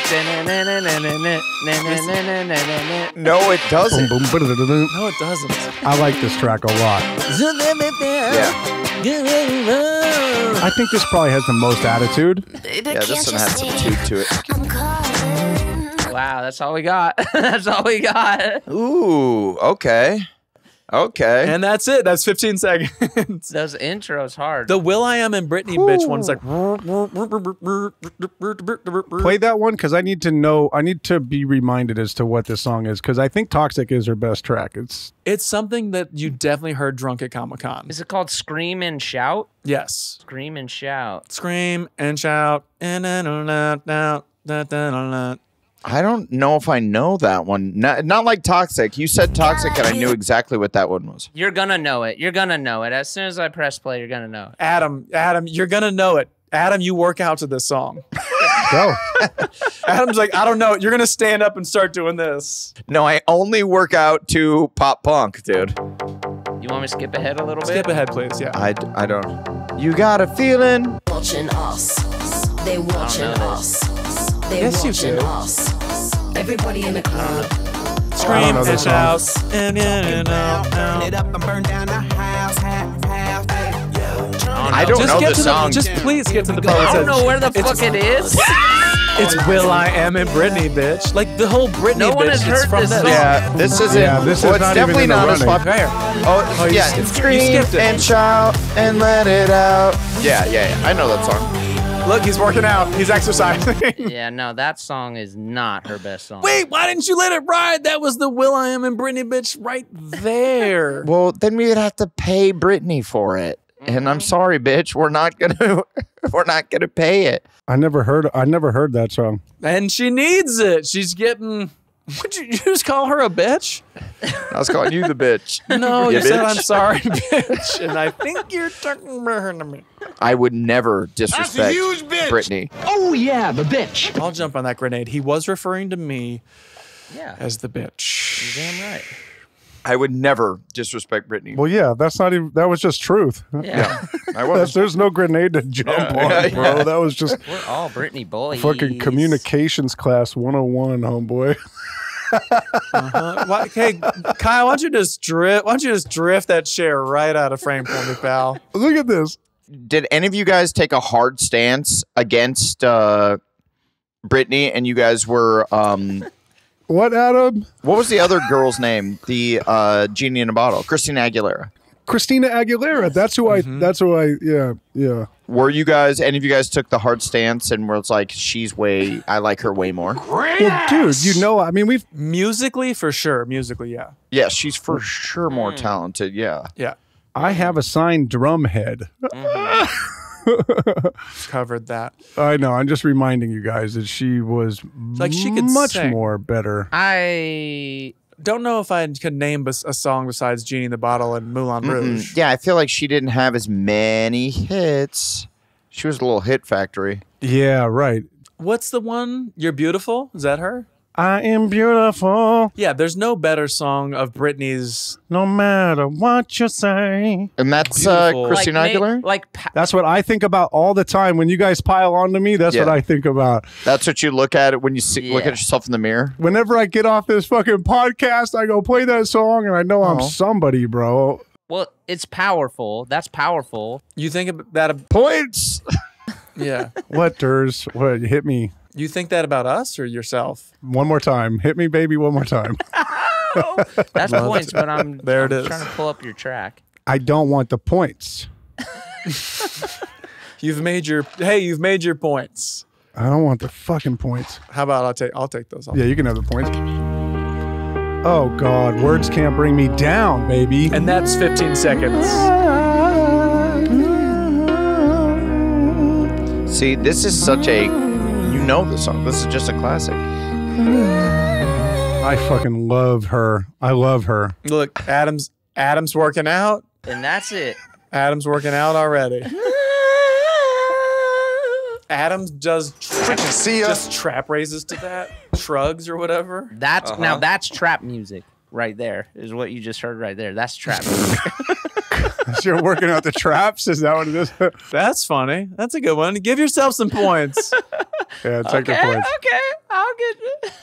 No, it doesn't. No, it doesn't. I like this track a lot. Yeah. I think this probably has the most attitude. Yeah, this one has some attitude to it. Wow, that's all we got. That's all we got. Ooh, okay. Okay. And that's it. That's 15 seconds. Those intros hard. The will.i.am and Britney bitch one's like... Play that one because I need to know. I need to be reminded as to what this song is because I think Toxic is her best track. It's something that you definitely heard drunk at Comic-Con. Is it called Scream and Shout? Yes. Scream and Shout. Scream and Shout. I don't know if I know that one. Not like Toxic. You said Toxic, and I knew exactly what that one was. You're going to know it. You're going to know it. As soon as I press play, you're going to know it. Adam, you're going to know it. Adam, you work out to this song. Go. Adam's like, I don't know. You're going to stand up and start doing this. No, I only work out to pop punk, dude. You want me to skip ahead a little bit? Skip ahead, please, yeah. I don't. You got a feeling. Watching us. They watching us. Yes, you do. Everybody in the club. Scream and shout. I don't know the song. Just please get to the part. I don't know where the fuck it is. It's will.i.am and Britney bitch. Like the whole Britney bitch. No one has heard this song. Yeah, this isn't. It's definitely not as popular. Oh, yeah. Scream and shout and let it out. Yeah, yeah, yeah. I know that song. Look, he's working out. He's exercising. Yeah, no, that song is not her best song. Wait, why didn't you let it ride? That was the will.i.am and Britney bitch right there. Well, then we would have to pay Britney for it. And I'm sorry, bitch, we're not gonna pay it. I never heard that song. And she needs it. She's getting... Would you just call her a bitch? I was calling you the bitch. No, you said I'm sorry, bitch. And I think you're talking about her to me. I would never disrespect That's a huge bitch. Britney. Oh, yeah, the bitch. I'll jump on that grenade. He was referring to me as the bitch. You're damn right. I would never disrespect Britney. Well, yeah, that's not even, that was just truth. Yeah. I was. There's no grenade to jump on, bro. Yeah. That was just. We're all Britney boys. Fucking communications class 101, homeboy. Well, hey, Kyle, why don't you just drift that chair right out of frame for me, pal? Look at this. Did any of you guys take a hard stance against Britney, and you guys were... What, Adam? What was the other girl's name? The Genie in a Bottle. Christina Aguilera. Christina Aguilera. That's who I, yeah. Were you guys, any of you guys took the hard stance and were like, she's way, I like her way more? Great. Well, dude, you know, I mean, we've. Musically, for sure. Musically, yeah. Yeah, she's for sure more talented, yeah. Yeah. I have a signed drum head. Covered that. I know. I'm just reminding you guys that she was like she could sing much better. I don't know if I could name a song besides Genie in the Bottle and Moulin Rouge. Yeah, I feel like she didn't have as many hits. She was a little hit factory. Yeah, right. What's the one? You're Beautiful? Is that her? I am beautiful. Yeah, there's no better song of Britney's. No matter what you say. And that's Christina Aguilera? That's what I think about all the time. When you guys pile on to me, that's what I think about. That's what you look at when you see, look at yourself in the mirror? Whenever I get off this fucking podcast, I go play that song, and I know I'm somebody, bro. Well, it's powerful. That's powerful. You think about that? Points! Yeah. What, Durs? What, hit me? You think that about us or yourself? One more time. Hit me, baby, one more time. That's points, but I'm trying to pull up your track. I don't want the points. You've made your points. I don't want the fucking points. How about I'll take those off. Yeah, you can have the points. Oh God, words can't bring me down, baby. And that's 15 seconds. See, this is such a... You know the song. This is just a classic. I fucking love her. I love her. Look, Adam's working out. And that's it. Adam's working out already. Adam does trap raises to that. Shrugs or whatever. That's now that's trap music right there, is what you just heard right there. That's trap music. So you're working out the traps? Is that what it is? That's funny. That's a good one. Give yourself some points. Yeah, take your points. Okay, I'll get it.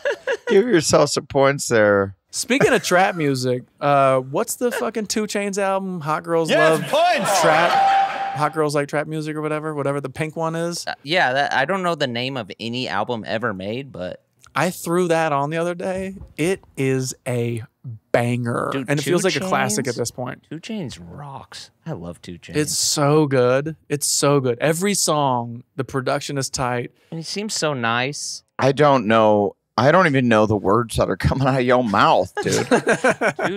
Give yourself some points there. Speaking of trap music, what's the fucking 2 Chainz album? Hot Girls Love points. Trap. Hot Girls Like Trap Music or whatever the pink one is. Yeah, I don't know the name of any album ever made, but... I threw that on the other day. It is a banger. Dude, and it feels like a classic at this point. 2 Chainz rocks. I love 2 Chainz. It's so good. It's so good. Every song, the production is tight. And he seems so nice. I don't know. I don't even know the words that are coming out of your mouth, dude. 2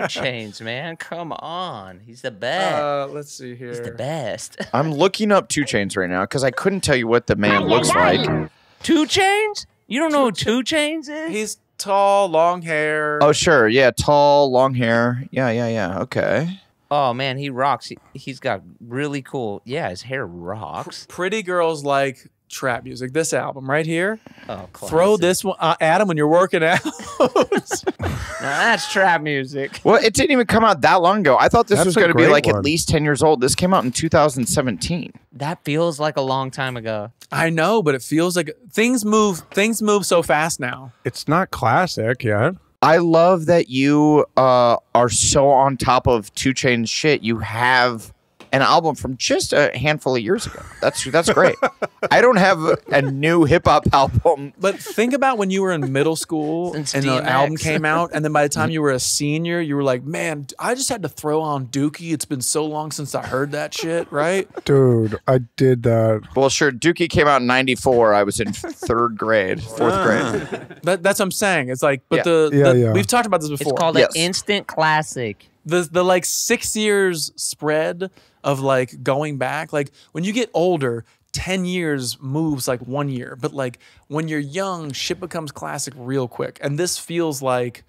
Chainz, man. Come on. He's the best. Let's see here. He's the best. I'm looking up 2 Chainz right now because I couldn't tell you what the man looks like. 2 Chainz? You don't know who 2 Chainz is? He's tall, long hair. Oh, sure. Yeah, tall, long hair. Yeah. Okay. Oh, man, he rocks. He's got really cool. Yeah, his hair rocks. Pretty girls like trap music. This album right here. Oh, classic. Throw this one. Adam, when you're working out. Now that's trap music. Well, it didn't even come out that long ago. I thought this was going to be like at least 10 years old. This came out in 2017. That feels like a long time ago. I know, but it feels like things move so fast now. It's not classic yet. I love that you are so on top of 2 Chainz shit. You have an album from just a handful of years ago. That's great. I don't have a new hip-hop album. But think about when you were in middle school and the album came out, and then by the time you were a senior, you were like, man, I just had to throw on Dookie. It's been so long since I heard that shit, right? Dude, I did that. Well, sure, Dookie came out in 94. I was in fourth grade. That's what I'm saying. It's like, but we've talked about this before. It's called an instant classic. The like 6 years spread of like going back, like when you get older, 10 years moves like 1 year, but like when you're young, shit becomes classic real quick. And this feels like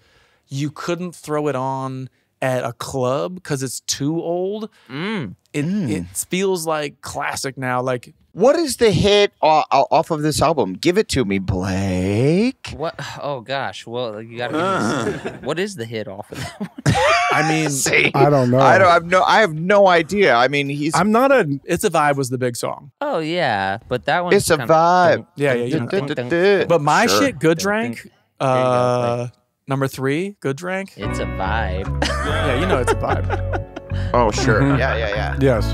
you couldn't throw it on at a club because it's too old. It feels like classic now. Like, what is the hit off of this album? Give it to me, Blake. What? Oh gosh. Well, you gotta. What is the hit off of that one? I mean, see, I don't know. I have no idea. I mean, It's a Vibe was the big song. Oh yeah, but that one. It's a Vibe. Yeah. But my shit, Good Drank. Number 3, Good Drank. It's a vibe. Yeah, you know it's a vibe. Oh, sure. Yeah. Yes.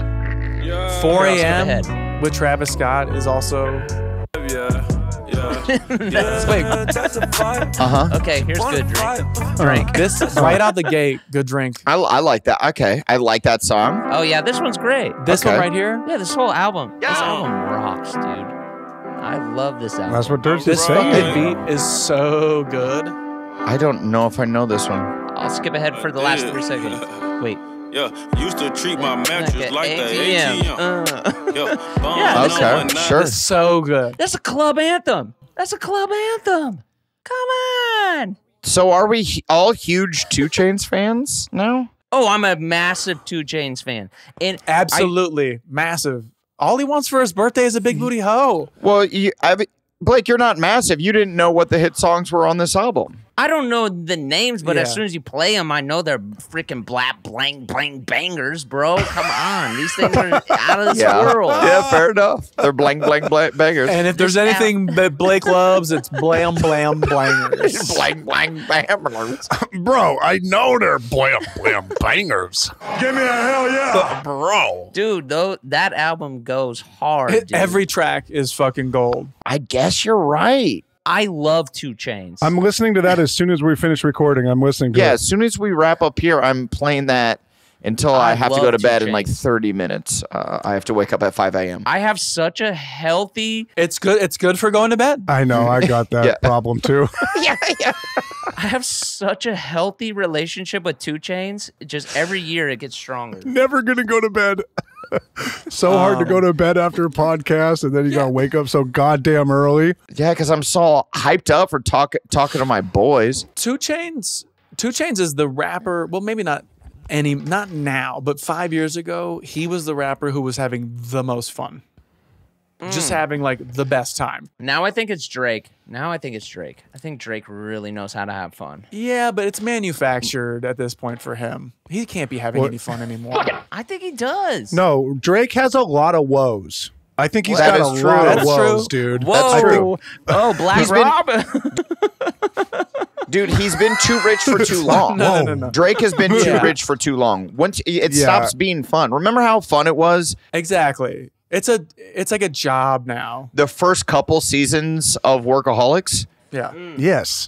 Yeah. 4 a.m. with Travis Scott is also... Wait. Okay, here's Good Drank. This, right out the gate, Good Drank. I like that. Okay, I like that song. Oh, yeah, this one's great. This one right here? Yeah, this whole album. Yeah. This album rocks, dude. I love this album. That's what Dirt's saying. This fucking beat is so good. I don't know if I know this one. I'll skip ahead for the last 3 seconds. Wait. Yeah, used to treat my mattress like the ATM. Okay, sure. It's so good. That's a club anthem. Come on. So are we all huge 2 Chainz fans now? Oh, I'm a massive 2 Chainz fan. And absolutely massive. All he wants for his birthday is a big booty hoe. Well, Blake, you're not massive. You didn't know what the hit songs were on this album. I don't know the names, but as soon as you play them, I know they're freaking black, blank, blank bangers, bro. Come on. These things are out of this world. Yeah, fair enough. They're blank, blank, blank bangers. And if there's anything that Blake loves, it's blam, blam, blangers. Blank, blank, bangers. Bro, I know they're blam, blam, bangers. Give me a hell yeah. Bro. Dude, that album goes hard. Every track is fucking gold. I guess you're right. I love 2 Chainz. I'm listening to that as soon as we finish recording. I'm listening to it. Yeah, as soon as we wrap up here, I'm playing that until I have to go to bed in like 30 minutes. I have to wake up at 5 a.m. I have such a healthy... It's good for going to bed. I know. I got that problem too. I have such a healthy relationship with 2 Chainz. Just every year it gets stronger. Never going to go to bed. So hard to go to bed after a podcast, and then you gotta wake up so goddamn early. Yeah, because I'm so hyped up for talking to my boys. 2 Chainz. 2 Chainz is the rapper. Well, maybe not now, but 5 years ago, he was the rapper who was having the most fun, just having like the best time. Now I think it's Drake. I think Drake really knows how to have fun. Yeah, but it's manufactured at this point for him. He can't be having any fun anymore. I think he does. No, Drake has a lot of woes. I think he's got a lot of woes, dude. That's true. Oh, Black Robin. Dude, he's been too rich for too long. No. Drake has been too rich for too long. Once it stops being fun. Remember how fun it was? Exactly. It's like a job now. The first couple seasons of Workaholics. Yeah.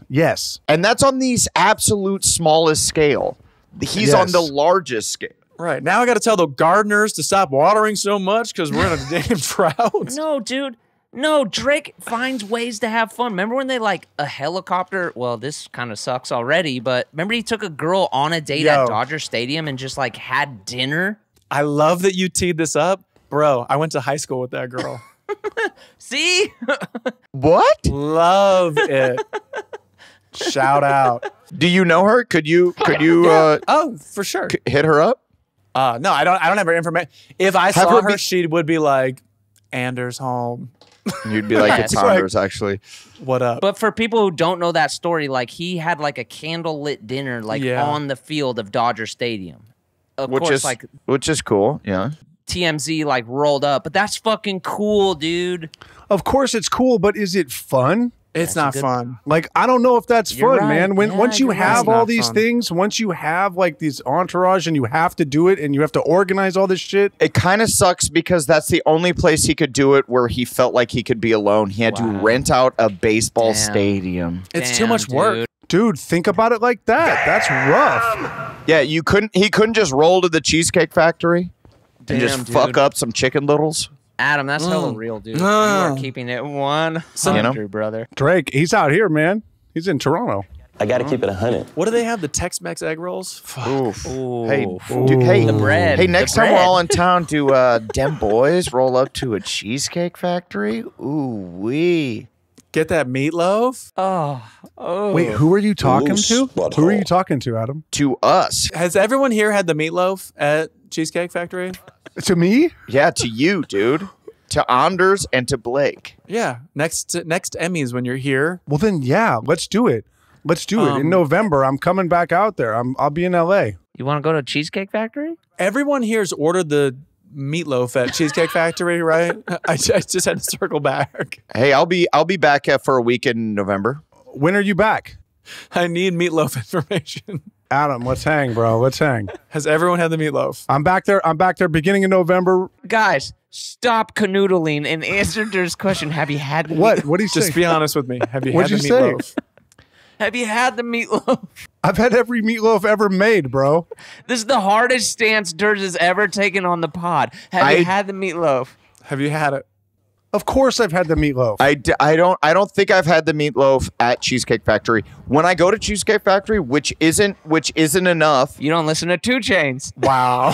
Yes. And that's on the absolute smallest scale. He's on the largest scale. Right. Now I got to tell the gardeners to stop watering so much because we're in a damn drought. No, dude. No, Drake finds ways to have fun. Remember when they like a helicopter? Well, this kind of sucks already, but remember he took a girl on a date at Dodger Stadium and just like had dinner? I love that you teed this up. Bro, I went to high school with that girl. See? What? Love it. Shout out. Do you know her? Could you for sure. Hit her up? No, I don't have her information. If I saw her, she would be like, Anders home. You'd be like, it's Anders, actually. What up? But for people who don't know that story, like he had like a candlelit dinner like on the field of Dodger Stadium. Which is cool, yeah. TMZ like rolled up, but that's fucking cool, dude. Of course it's cool, but is it fun? It's not fun. Like, I don't know if that's fun, man. Once you have all these things, once you have like these entourage and you have to do it and you have to organize all this shit. It kind of sucks because that's the only place he could do it where he felt like he could be alone. He had to rent out a baseball stadium. It's too much work. Dude, think about it like that. That's rough. Yeah, he couldn't just roll to the Cheesecake Factory. Damn, and just fuck up some chicken littles. Adam, that's hella real, dude. You are keeping it 100, brother. Drake, he's out here, man. He's in Toronto. I got to keep it 100. What do they have? The Tex-Mex egg rolls? Oof. Ooh. Hey, dude, hey, the bread. Hey, next time we're all in town, do dem boys roll up to a Cheesecake Factory? Ooh-wee. Get that meatloaf. Oh. Wait, who are you talking to? Butthole. Who are you talking to, Adam? To us. Has everyone here had the meatloaf at Cheesecake Factory? To me? Yeah, to you, dude. To Anders and to Blake. Yeah, next Emmys when you're here. Well, then, yeah, let's do it. Let's do it. In November, I'm coming back out there. I'll be in L.A. You want to go to Cheesecake Factory? Everyone here's ordered the meatloaf at Cheesecake Factory, right? I just had to circle back. Hey, I'll be back for a week in November. When are you back? I need meatloaf information. Adam, let's hang, bro. Let's hang. Has everyone had the meatloaf? I'm back there beginning of November. Guys, stop canoodling and answer Dirt's question. Have you had the meatloaf? What do you say? Just be honest with me. Have you had the meatloaf? Have you had the meatloaf? I've had every meatloaf ever made, bro. This is the hardest stance Dirge has ever taken on the pod. Have you had the meatloaf? Have you had it? Of course I've had the meatloaf. I don't think I've had the meatloaf at Cheesecake Factory. When I go to Cheesecake Factory, which isn't enough. You don't listen to 2 Chainz. Wow.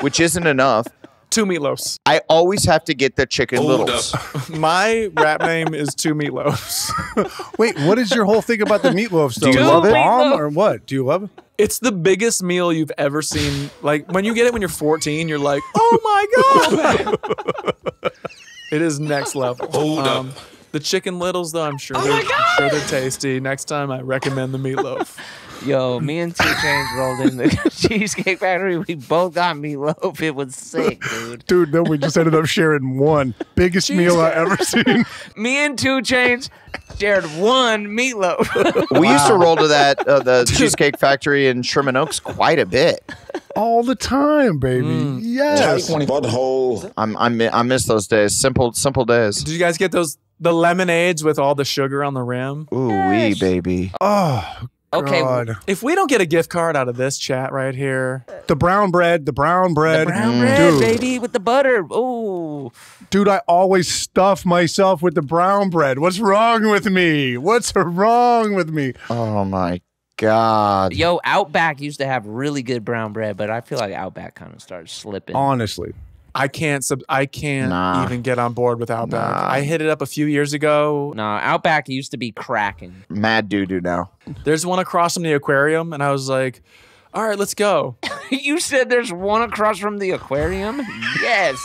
Which isn't enough. 2 meatloafs. I always have to get the chicken littles. My rap name is 2 meatloafs. Wait, what is your whole thing about the meatloafs though? Do you love it? Bomb or what? Do you love it? It's the biggest meal you've ever seen. Like when you get it when you're 14, you're like, oh my god. It is next level. Hold up. The chicken littles though, I'm sure they're tasty. Next time I recommend the meatloaf. Yo, me and 2 Chainz rolled in the Cheesecake Factory. We both got meatloaf. It was sick, dude. Dude, then we just ended up sharing one. Biggest meal I ever seen. Me and 2 Chainz shared one meatloaf. We used to roll to that the Cheesecake Factory in Sherman Oaks quite a bit. All the time, baby. Yes. Butthole. I miss those days. Simple days. Did you guys get those lemonades with all the sugar on the rim? Ooh, wee, baby. Oh, okay, God. If we don't get a gift card out of this chat right here. The brown bread. The brown bread, dude. Baby, with the butter. Ooh. Dude, I always stuff myself with the brown bread. What's wrong with me? What's wrong with me? Oh, my God. Yo, Outback used to have really good brown bread, but I feel like Outback kind of started slipping. Honestly. I can't even get on board with Outback. I hit it up a few years ago. Nah, Outback used to be cracking. Mad doo-doo now. There's one across from the aquarium, and I was like, all right, let's go. You said there's one across from the aquarium? Yes.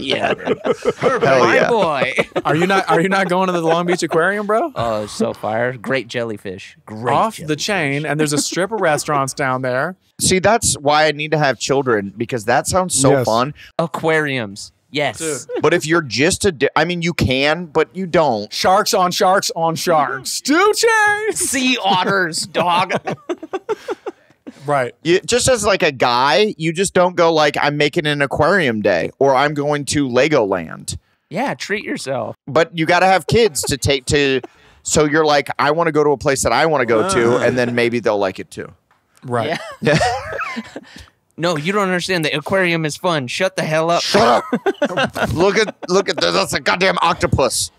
Yeah. My boy. Are you not going to the Long Beach Aquarium, bro? Oh, so fire. Great jellyfish. Off the chain, and there's a strip of restaurants down there. See, that's why I need to have children, because that sounds so fun. Aquariums. Yes. Dude. But if you're just I mean, you can, but you don't. Sharks on sharks on sharks. 2 Chainz. Sea otters, dog. Right. You, just as like a guy, you just don't go like, I'm making an aquarium day or I'm going to Legoland. Yeah, treat yourself. But you got to have kids to take to. So you're like, I want to go to a place that I want to go to. And then maybe they'll like it too. Right. Yeah. No, you don't understand. The aquarium is fun. Shut the hell up. Shut up. Look at this. That's a goddamn octopus.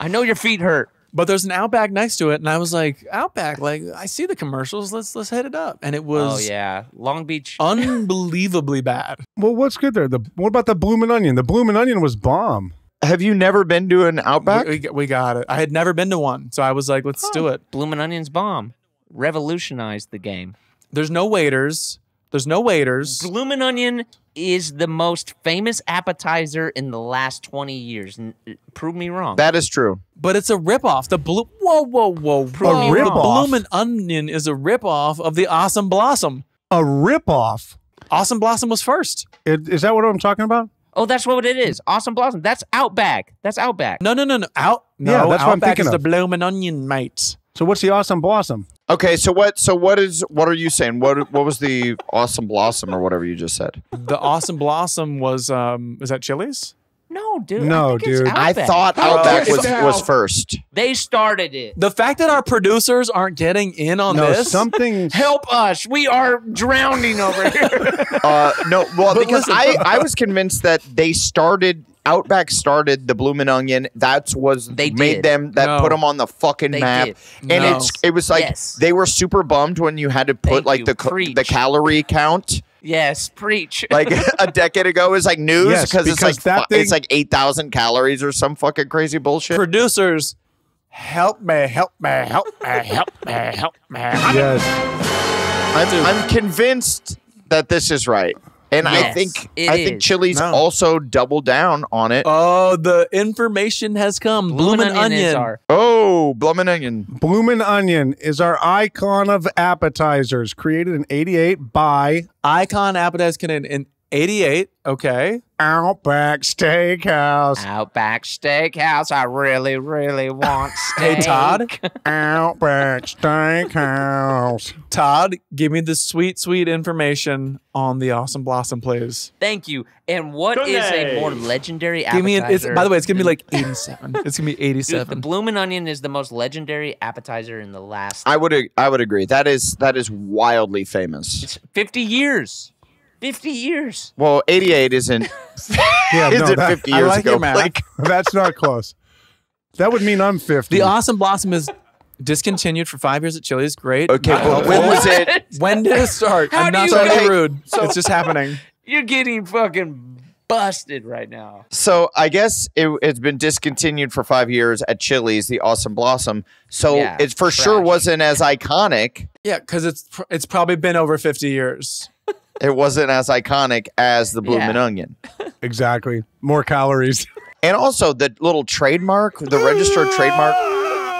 I know your feet hurt. But there's an Outback next to it, and I was like, Outback, like I see the commercials. Let's hit it up, and it was Long Beach, unbelievably bad. Well, what's good there? What about the Bloomin' Onion? The Bloomin' Onion was bomb. Have you never been to an Outback? We got it. I had never been to one, so I was like, let's do it. Bloomin' Onion's bomb. Revolutionized the game. There's no waiters. There's no waiters. Bloomin' Onion is the most famous appetizer in the last 20 years. Prove me wrong. That is true. But it's a ripoff. Whoa. Prove me wrong. The Bloomin' Onion is a ripoff of the Awesome Blossom. A ripoff? Awesome Blossom was first. Is that what I'm talking about? Oh, that's what it is. Awesome Blossom. That's Outback. That's Outback. No. That's what I'm thinking of. The Bloomin' Onion, mate. So what's the Awesome Blossom? Okay, so what are you saying? What was the Awesome Blossom or whatever you just said? The Awesome Blossom was is that Chili's? No, dude. No, dude. I thought Outback was first. They started it. The fact that our producers aren't getting in on this. Something help us. We are drowning over here. No, well, because I was convinced that they started Outback started the Bloomin' Onion. That put them on the fucking map. It was like they were super bummed when you had to put the calorie count. Yes, preach. Like a decade ago, it was like news because it's like 8,000 calories or some fucking crazy bullshit. Producers, Help me, help me, help me, help me, help me. I'm convinced that this is right. And yes, I think Chili's also doubled down on it. Oh, the information has come. Bloomin' Onion. Bloomin' Onion is our icon of appetizers, created in '88 by Icon Appetizer in '88. Okay. Outback Steakhouse. Outback Steakhouse. I really, really want steak. Hey, Todd. Outback Steakhouse. Todd, give me the sweet, sweet information on the Awesome Blossom, please. Thank you. And what is a more legendary appetizer? Give me by the way, it's going to be like 87. It's going to be 87. Dude, the Bloomin' Onion is the most legendary appetizer in the last... I would agree. That is wildly famous. It's 50 years. 50 years. Well, 88 isn't, yeah, isn't that, 50 years ago. Like, that's not close. That would mean I'm 50. The Awesome Blossom is discontinued for 5 years at Chili's. Great. Okay, but when was it? When did it start? I'm not trying to be rude. So, it's just happening. You're getting fucking busted right now. So I guess it's been discontinued for 5 years at Chili's, the Awesome Blossom. So yeah, it for sure wasn't as iconic. Yeah, because it's probably been over 50 years. It wasn't as iconic as the Bloomin' Onion. Exactly. More calories. And also the little trademark, the registered trademark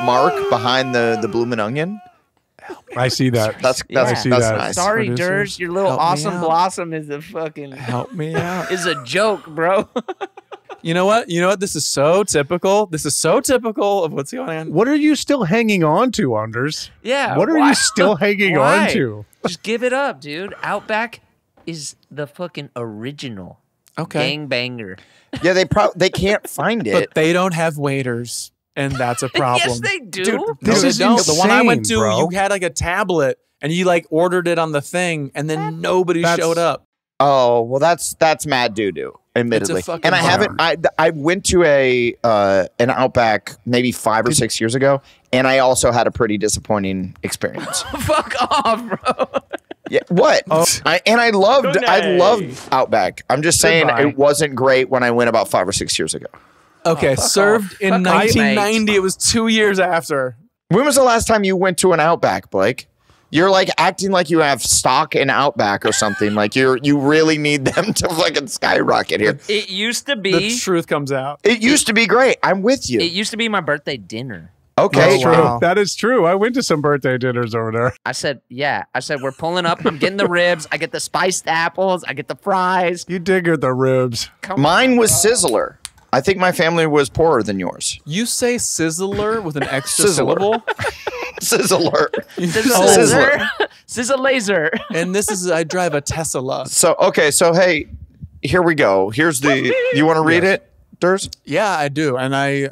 mark behind the Bloomin' Onion. I see that. That's nice. Sorry, Dirge, your little Awesome Blossom is a fucking... Help me out. Is a joke, bro. You know what? You know what? This is so typical. This is so typical of what's going on. What are you still hanging on to, Anders? Yeah. What are you still hanging on to? Just give it up, dude. Outback is the fucking original gang banger. Yeah, they can't find it. But they don't have waiters, and that's a problem. Yes, they do. Dude, this is insane, the one I went to, you had like a tablet, and you like ordered it on the thing, and then nobody showed up. Oh, well, that's mad doo-doo, admittedly. And I haven't. I went to an Outback maybe 5 or 6 years ago, and I also had a pretty disappointing experience. Fuck off, bro. Yeah, what? Oh. I loved Outback. I'm just saying it wasn't great when I went about 5 or 6 years ago. Okay, in 1990. It was 2 years after. When was the last time you went to an Outback, Blake? You're like acting like you have stock in Outback or something. Like you really need them to fucking skyrocket here. It used to be. The truth comes out. It used to be great. I'm with you. It used to be my birthday dinner. Okay, that is true. I went to some birthday dinners over there. I said, we're pulling up. I'm getting the ribs. I get the spiced apples. I get the fries. You diggered the ribs. Mine was Sizzler. I think my family was poorer than yours. You say Sizzler with an extra syllable? Sizzler. Sizzler. Sizzle laser. And this is, I drive a Tesla. So, okay. So, hey, here we go. Here's the, you want to read it, Durs? Yeah, I do. And I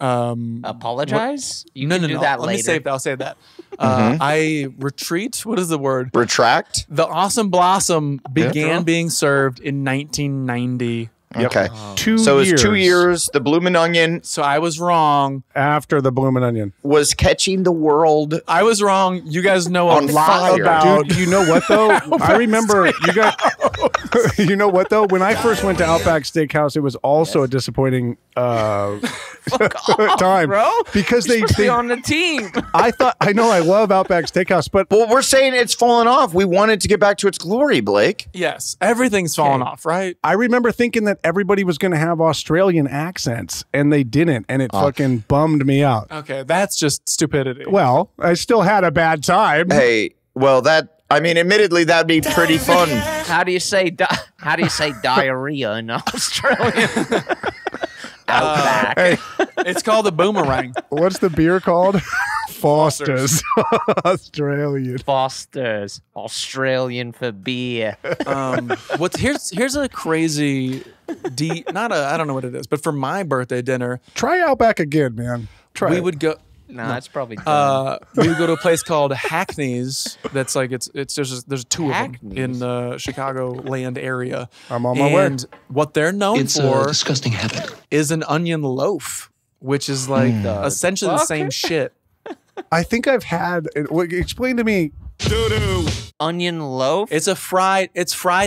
apologize. You can do that later. Let me save that. I'll save that. I retreat. What is the word? Retract. The Awesome Blossom began being served in 1990. Okay, oh. So it was 2 years. The Bloomin' Onion. So I was wrong. After the Bloomin' Onion was catching the world. I was wrong. You guys know a lot about. Dude, you know what though? I remember you guys. You know what though? When I first went to Outback Steakhouse, it was also a disappointing time, bro. Because you're supposed to be on the team. I love Outback Steakhouse, but we're saying it's fallen off. We wanted to get back to its glory, Blake. Yes, everything's fallen off, right? I remember thinking that everybody was going to have Australian accents, and they didn't, and it fucking bummed me out. Okay, that's just stupidity. Well, I still had a bad time. Hey, well, admittedly, that'd be pretty fun. How do you say diarrhea in Australian? Outback. Hey. It's called a boomerang. What's the beer called? Foster's. Australian. Foster's. Australian for beer. Here's a crazy I don't know what it is, but for my birthday dinner. Try Outback again, man. Try We it. Would go No, that's probably dumb. We would go to a place called Hackney's. That's like there's two of them in the Chicagoland area. I'm on my way. And what they're known for a disgusting habit is an onion loaf, which is like essentially the same shit. I think I've had. Explain to me. Doo-doo. onion loaf? It's fried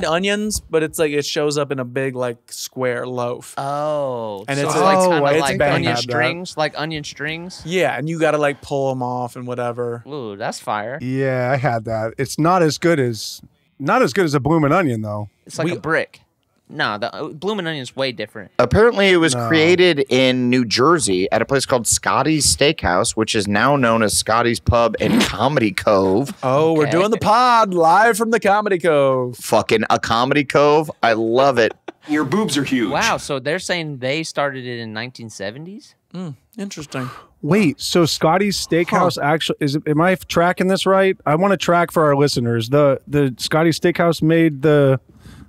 onions, but it's like it shows up in a big like square loaf. Oh, and so it's like kind of like onion strings, Yeah, and you gotta like pull them off and whatever. Ooh, that's fire. Yeah, I had that. It's not as good as a Bloomin' Onion though. It's like a brick. No, the Bloomin' Onion's way different. Apparently, it was created in New Jersey at a place called Scotty's Steakhouse, which is now known as Scotty's Pub and Comedy Cove. Oh, okay. We're doing the pod live from the Comedy Cove. Fucking a Comedy Cove. I love it. Your boobs are huge. Wow, so they're saying they started it in 1970s? Mm, interesting. Wait, so Scotty's Steakhouse actually is? Am I tracking this right? I want to track for our listeners. The Scotty's Steakhouse made the...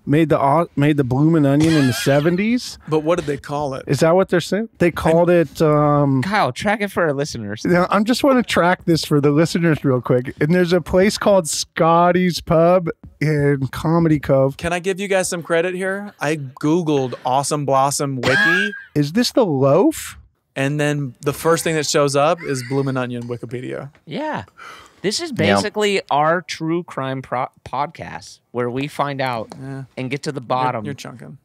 made the Bloomin' Onion in the 70s. But what did they call it? Is that what they're saying? They called it... Kyle, track it for our listeners. I'm just want to track this for the listeners real quick. And there's a place called Scotty's Pub in Comedy Cove. Can I give you guys some credit here? I Googled Awesome Blossom Wiki. Is this the loaf? And then the first thing that shows up is Bloomin' Onion Wikipedia. Yeah. This is basically our true crime podcast where we find out and get to the bottom. You're chunking.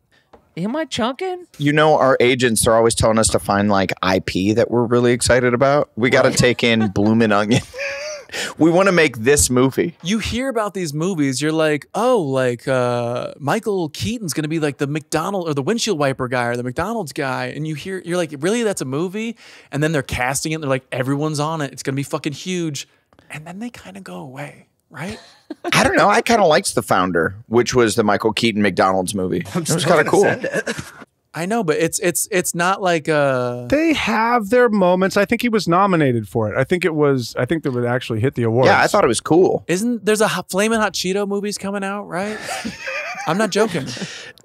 Am I chunking? You know, our agents are always telling us to find like IP that we're really excited about. We got to take in Bloomin' Onion. We want to make this movie. You hear about these movies, you're like, oh, like Michael Keaton's going to be like the McDonald's or the windshield wiper guy or the McDonald's guy. And you hear, you're like, really, that's a movie? And then they're casting it. And they're like, everyone's on it. It's going to be fucking huge. And then they kind of go away, right? I don't know. I kind of liked The Founder, which was the Michael Keaton McDonald's movie. It was kind of cool. I know, but it's not like a... They have their moments. I think he was nominated for it. I think it was... I think they would actually hit the awards. Yeah, I thought it was cool. Isn't... There's a Flamin' Hot Cheeto movie's coming out, right? I'm not joking.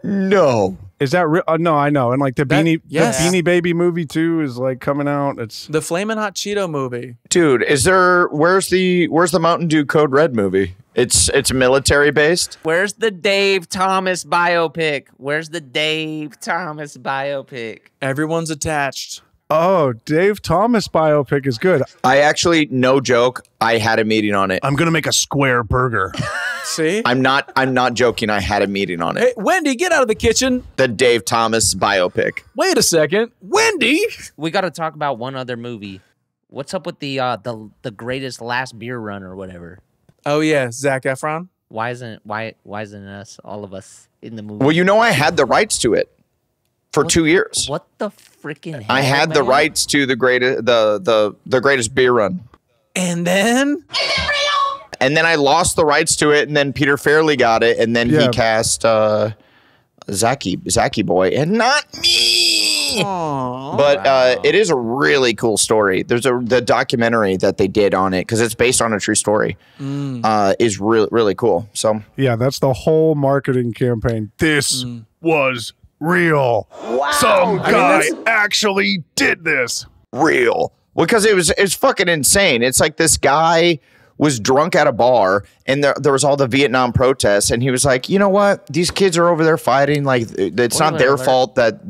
No. Is that real? No, I know. And like the the Beanie Baby movie too is like coming out. It's the Flamin' Hot Cheeto movie. Dude, is there where's the Mountain Dew Code Red movie? It's military based. Where's the Dave Thomas biopic? Everyone's attached. Oh, Dave Thomas biopic is good. I actually, no joke, I had a meeting on it. I'm gonna make a square burger. See? I'm not joking. I had a meeting on it. Hey, Wendy, get out of the kitchen. The Dave Thomas biopic. Wait a second. Wendy! We got to talk about one other movie. What's up with the greatest last beer run or whatever? Oh yeah, Zac Efron. Why isn't all of us in the movie? Well, you know I had the rights to it for 2 years. What the freaking hell? I had the rights to the greatest beer run. And then I lost the rights to it, and then Peter Farrelly got it, and then he cast Zacky Boy, and not me. Aww. But it is a really cool story. There's the documentary that they did on it because it's based on a true story. Mm. Is really really cool. So yeah, that's the whole marketing campaign. This was real. Wow. Some guy actually did this. Real. Well, because it's fucking insane. It's like this guy was drunk at a bar, and there was all the Vietnam protests, and he was like, you know what? These kids are over there fighting. Like, it's not their fault that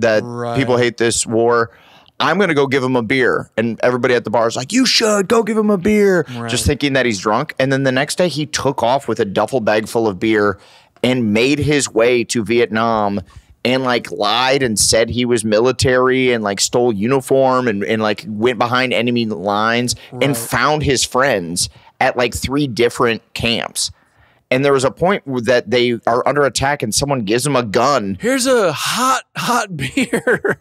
people hate this war. I'm going to go give them a beer. And everybody at the bar is like, you should go give him a beer. Right. Just thinking that he's drunk. And then the next day he took off with a duffel bag full of beer and made his way to Vietnam and like lied and said he was military and like stole uniform and like went behind enemy lines and found his friends at like 3 different camps. And there was a point that they are under attack and someone gives them a gun. Here's a hot beer.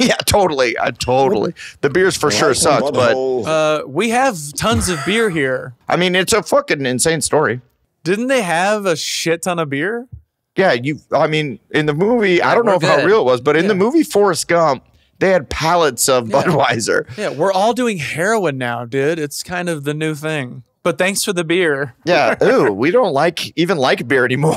Yeah, totally. Totally. The beers for sure sucked, but... we have tons of beer here. I mean, it's a fucking insane story. Didn't they have a shit ton of beer? Yeah, I mean, in the movie, I don't know how real it was, but in the movie Forrest Gump, they had pallets of Budweiser. Yeah, we're all doing heroin now, dude. It's kind of the new thing. But thanks for the beer. Yeah. Ooh, we don't even like beer anymore.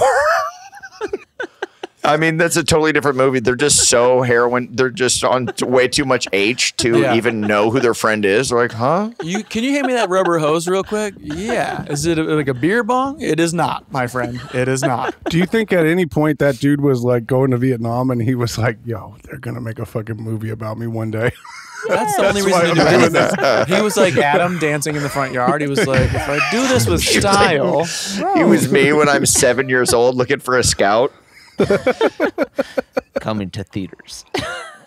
I mean, that's a totally different movie. They're just so heroin. They're just on way too much H to even know who their friend is. They're like, huh? Can you hand me that rubber hose real quick? Yeah. Is it like a beer bong? It is not, my friend. It is not. Do you think at any point that dude was like going to Vietnam and he was like, yo, they're going to make a fucking movie about me one day? That's the only reason he did that. He was like Adam dancing in the front yard. He was like, if I do this with style. He was me when I'm 7 years old looking for a scout. Coming to theaters.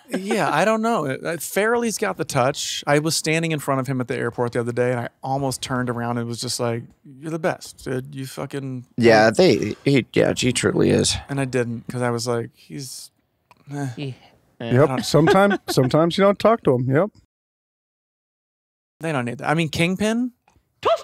Yeah, I don't know. Farrelly's got the touch. I was standing in front of him at the airport the other day, and I almost turned around and was just like, "You're the best, dude. You fucking." Yeah, he truly is. And I didn't, because I was like, he's. Eh. Yeah. Yep. Sometimes you don't talk to him. Yep. They don't need that. I mean, Kingpin.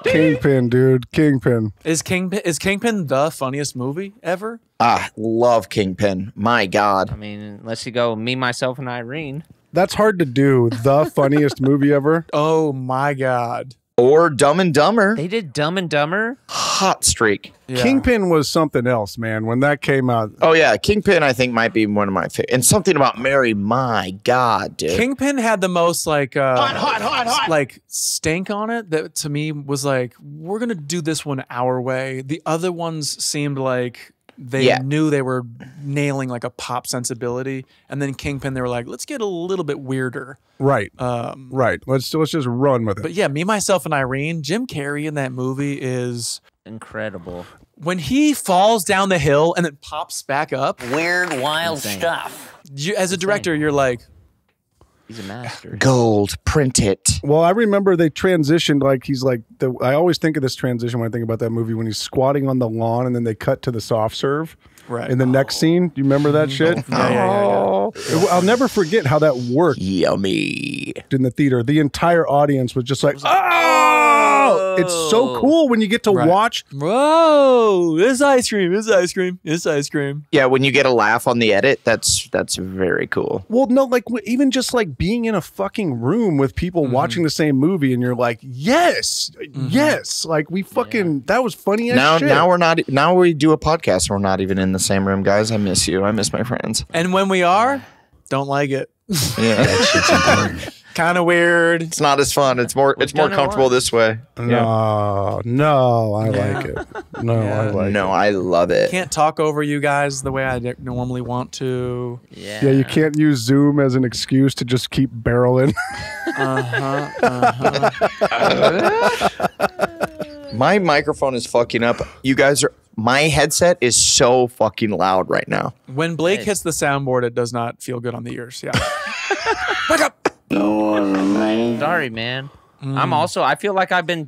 Kingpin, dude. Kingpin. Is Kingpin the funniest movie ever? I love Kingpin. My God. I mean, unless you go Me, Myself, and Irene. That's hard to do. The funniest movie ever. Oh, my God. Or Dumb and Dumber. They did Dumb and Dumber. Hot streak. Yeah. Kingpin was something else, man, when that came out. Oh, yeah. Kingpin, I think, might be one of my favorites. And Something About Mary. My God, dude. Kingpin had the most, like, hot. Like, stank on it that, to me, was like, we're going to do this one our way. The other ones seemed like they knew they were nailing, like, a pop sensibility. And then Kingpin, they were like, let's get a little bit weirder. Right, right. Let's just run with it. But yeah, Me, Myself, and Irene. Jim Carrey in that movie is incredible. When he falls down the hill and then pops back up, weird, wild stuff. You, as a director, you're like, he's a master. Gold, print it. Well, I remember they transitioned. Like he's like, I always think of this transition when I think about that movie when he's squatting on the lawn and then they cut to the soft serve. Right. In the next scene, do you remember that shit? Yeah. I'll never forget how that worked. Yummy. In the theater, the entire audience was just like, oh! It's so cool when you get to watch. Whoa! This ice cream, this ice cream, this ice cream. Yeah, when you get a laugh on the edit, that's very cool. Well, no, like even just like being in a fucking room with people watching the same movie, and you're like, yes, yes, like we fucking that was funny as shit. Now we're not. Now we do a podcast, and we're not even in the same room, guys. I miss you. I miss my friends. And when we are, don't like it. Yeah, that shit's important. Kind of weird. It's not as fun. It's more comfortable this way. No, I like it. No, I love it. Can't talk over you guys the way I normally want to. Yeah, you can't use Zoom as an excuse to just keep barreling. My microphone is fucking up. You guys are. My headset is so fucking loud right now. When Blake hits the soundboard, it does not feel good on the ears. Yeah. Wake up. Sorry, man. I'm also. I feel like I've been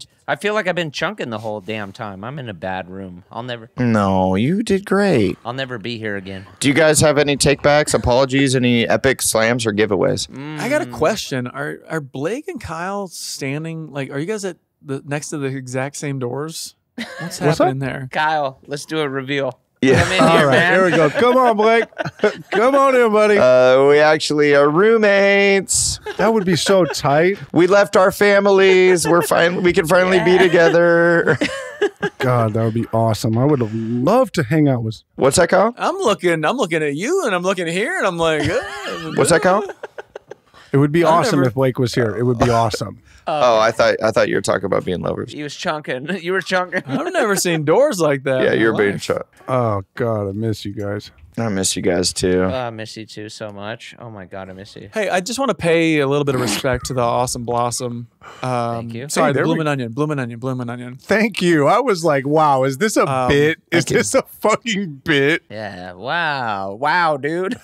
chunking the whole damn time. I'm in a bad room. I'll never. No, you did great. I'll never be here again. Do you guys have any takebacks, apologies, any epic slams or giveaways? I got a question. Are Blake and Kyle standing? Like, are you guys at the next to the exact same doors? What's happening there? Kyle, let's do a reveal. Yeah. Come in here, man. Here we go. Come on, Blake. Come on in, buddy. We actually are roommates. That would be so tight. We left our families. We're fine. We can finally be together. God, that would be awesome. I would have loved to hang out with. What's that, Kyle? I'm looking at you, and I'm looking here, and I'm like, what's that, Kyle? It would be awesome if Blake was here. It would be awesome. Oh, I thought you were talking about being lovers. He was chunking. You were chunking. I've never seen doors like that. Yeah, you're being chunked. Oh, God, I miss you guys. I miss you guys, too. I miss you, too, so much. Oh, my God, I miss you. Hey, I just want to pay a little bit of respect to the Awesome Blossom. Thank you. Sorry, Bloomin' Onion. Thank you. I was like, wow, is this a bit? Is this a fucking bit? Yeah, wow. Wow, dude.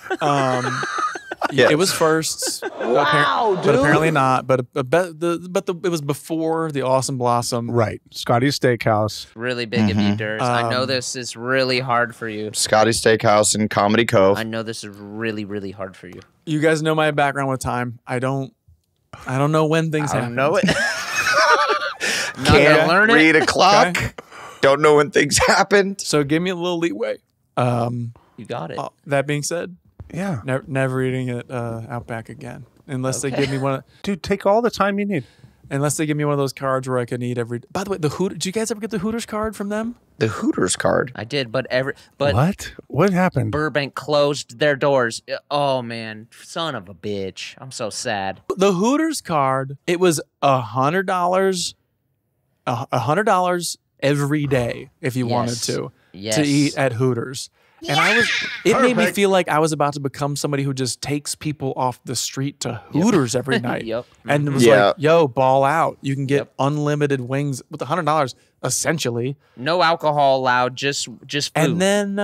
Yeah. It was first, wow, dude. But apparently not. But it was before the Awesome Blossom, right? Scotty's Steakhouse, really big of you, Durs. I know this is really hard for you. Scotty's Steakhouse and Comedy Cove. I know this is really, really hard for you. You guys know my background with time. I don't know when things happen. I don't know it. Can't learn it. Read a clock. Okay. Don't know when things happened. So give me a little leeway. You got it. That being said. Yeah. Never eating at Outback again. Unless they give me one. Dude, take all the time you need. Unless they give me one of those cards where I can eat every. By the way, the Hooters. Did you guys ever get the Hooters card from them? The Hooters card. I did, but what? What happened? Burbank closed their doors. Oh man, son of a bitch! I'm so sad. The Hooters card. It was $100. $100 every day if you wanted to eat at Hooters. Yeah. And I was, it made me feel like I was about to become somebody who just takes people off the street to Hooters every night. And it was like, yo, ball out. You can get unlimited wings with $100, essentially. No alcohol allowed, just food. And then...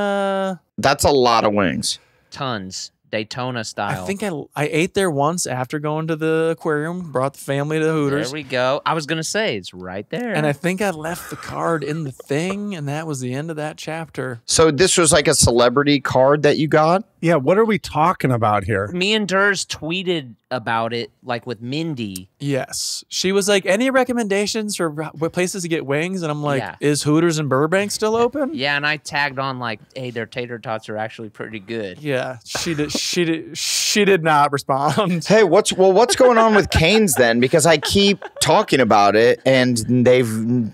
that's a lot of wings. Tons. Daytona style. I think I ate there once after going to the aquarium, brought the family to the Hooters. There we go. I was going to say, it's right there. And I think I left the card in the thing, and that was the end of that chapter. So this was like a celebrity card that you got? Yeah, what are we talking about here? Me and Durs tweeted about it, like with Mindy. Yes. She was like, any recommendations for places to get wings? And I'm like, is Hooters in Burbank still open? Yeah, and I tagged on like, hey, their tater tots are actually pretty good. Yeah, she did. She did not respond. Hey, what's going on with Canes then? Because I keep talking about it, and they've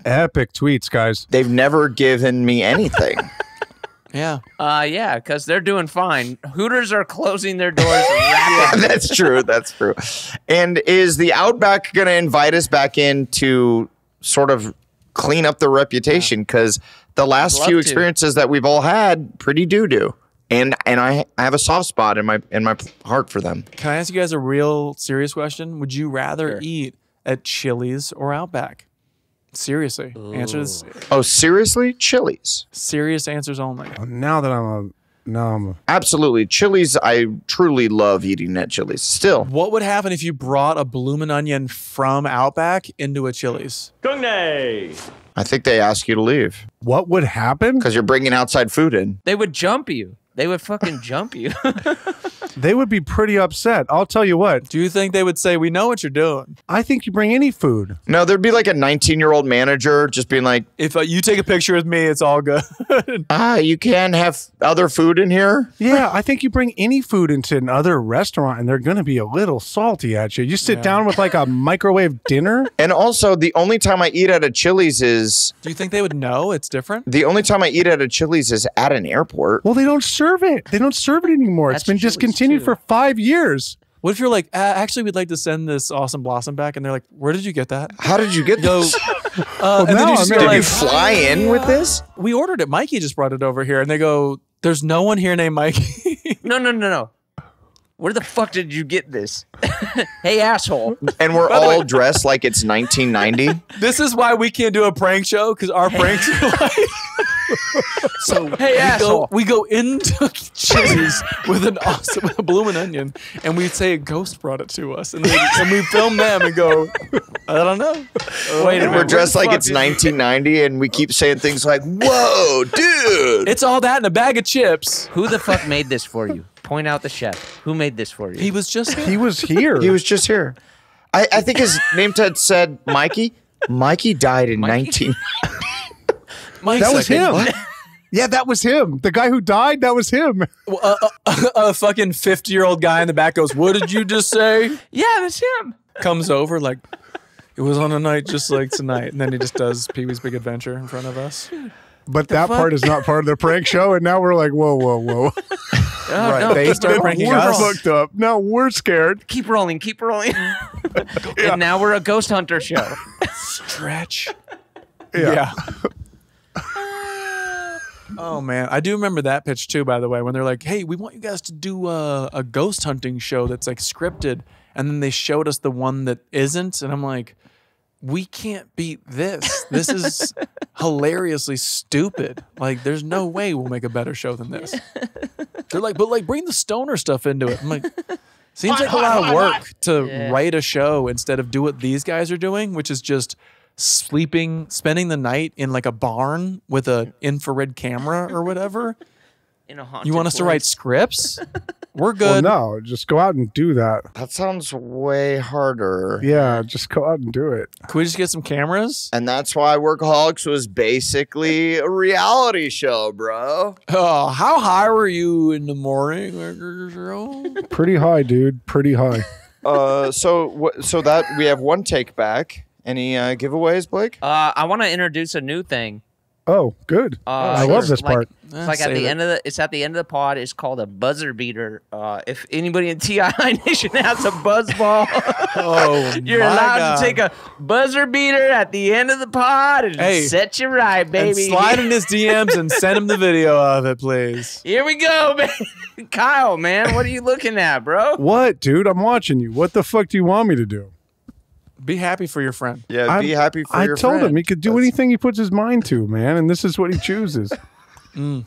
epic tweets, guys. They've never given me anything. Yeah. Yeah, because they're doing fine. Hooters are closing their doors rapidly. Yeah, that's true. That's true. And is the Outback going to invite us back in to sort of clean up the reputation? Because the last few experiences that we've all had, pretty doo-doo. And I have a soft spot in my heart for them. Can I ask you guys a real serious question? Would you rather eat at Chili's or Outback? Seriously. Ooh. Answer this. Oh, seriously? Chili's. Serious answers only. Now that I'm absolutely. Chili's, I truly love eating at Chili's. Still. What would happen if you brought a Bloomin' Onion from Outback into a Chili's? Gungnay! I think they ask you to leave. What would happen? Because you're bringing outside food in. They would jump you. They would fucking jump you. They would be pretty upset. I'll tell you what. Do you think they would say, we know what you're doing? I think you bring any food. No, there'd be like a 19-year-old manager just being like, if you take a picture with me, it's all good. You can have other food in here? Yeah, I think you bring any food into another restaurant and they're going to be a little salty at you. You sit down with like a microwave dinner. And also, the only time I eat at a Chili's is... Do you think they would know it's different? The only time I eat at a Chili's is at an airport. Well, they don't serve it. They don't serve it anymore. That's it's been discontinued for 5 years. What if you're like, actually, we'd like to send this Awesome Blossom back, and they're like, where did you get that? How did you get this? Did you fly in with this? We ordered it. Mikey just brought it over here, and they go, there's no one here named Mikey. No. Where the fuck did you get this? Hey, asshole. And we're all dressed like it's 1990. This is why we can't do a prank show, because our pranks are like... So hey, we go into Chili's with a Bloomin' Onion, and we say a ghost brought it to us, and we film them and go, I don't know. Wait, and we're dressed like it's 1990, and we keep saying things like, "Whoa, dude!" It's all that in a bag of chips. Who the fuck made this for you? Point out the chef. Who made this for you? He was just here. He was here. He was just here. I think his name tag said Mikey. Mikey died in 1990. That was him. Yeah, that was him. The guy who died, that was him. A fucking 50-year-old guy in the back goes, what did you just say? Yeah, that's him. Comes over like, it was on a night just like tonight. And then he just does Pee-wee's Big Adventure in front of us. But that part is not part of the prank show. And now we're like, whoa, whoa, whoa. They start pranking us. We're hooked up. Now we're scared. Keep rolling, keep rolling. And now we're a ghost hunter show. Stretch. Yeah. Oh man, I do remember that pitch too, by the way, when they're like, hey, we want you guys to do a ghost hunting show that's like scripted, and then they showed us the one that isn't, and I'm like, we can't beat this. This is hilariously stupid. Like, there's no way we'll make a better show than this. They're like, but like, bring the stoner stuff into it. I'm like, seems like a lot of work to write a show instead of do what these guys are doing, which is just spending the night in like a barn with an infrared camera or whatever. In a haunted. You want us to write scripts? We're good. Well, no, just go out and do that. That sounds way harder. Yeah, just go out and do it. Can we just get some cameras? And that's why Workaholics was basically a reality show, bro. Oh, how high were you in the morning? Pretty high, dude. Pretty high. So that we have one take back. Any giveaways, Blake? I want to introduce a new thing. Oh, good! I love this part. It's like at the end of the. It's at the end of the pod. It's called a buzzer beater. If anybody in TI Nation has a buzz ball, you're allowed to take a buzzer beater at the end of the pod and set you right, baby. And slide in his DMs and send him the video of it, please. Here we go, man. Kyle, man, what are you looking at, bro? What, dude? I'm watching you. What the fuck do you want me to do? Be happy for your friend. Yeah, be happy for your friend. I told him he could do anything he puts his mind to, man, and this is what he chooses. It's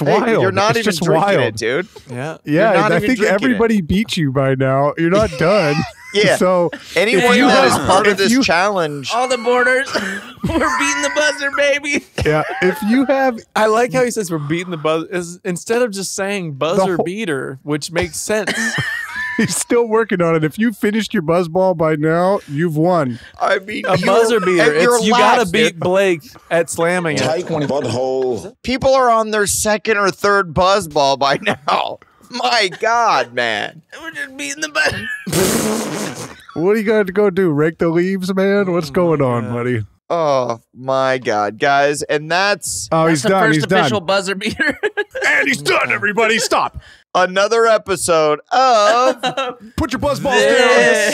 wild. You're not even drinking it, dude. Yeah, yeah. I think everybody beat you by now. You're not done. Yeah. So anyone who is part of this challenge, all the boarders, we're beating the buzzer, baby. Yeah. If you have, I like how he says we're beating the buzzer instead of just saying buzzer beater, which makes sense. He's still working on it. If you finished your buzzball by now, you've won. I mean, a buzzer beater. You got to beat Blake at slamming it. People are on their second or third buzzball by now. My God, man. We're just beating the buzzer. What do you got to go do? Rake the leaves, man? What's going on, buddy? Oh, my God, guys. And that's, he's the done. First he's official done. Buzzer beater. And he's done, everybody. Stop. Another episode of Put Your Buzzballs Down.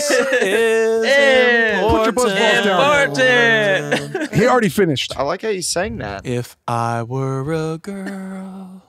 Put Your Buzzballs Down. He already finished. I like how you sang that. If I were a girl.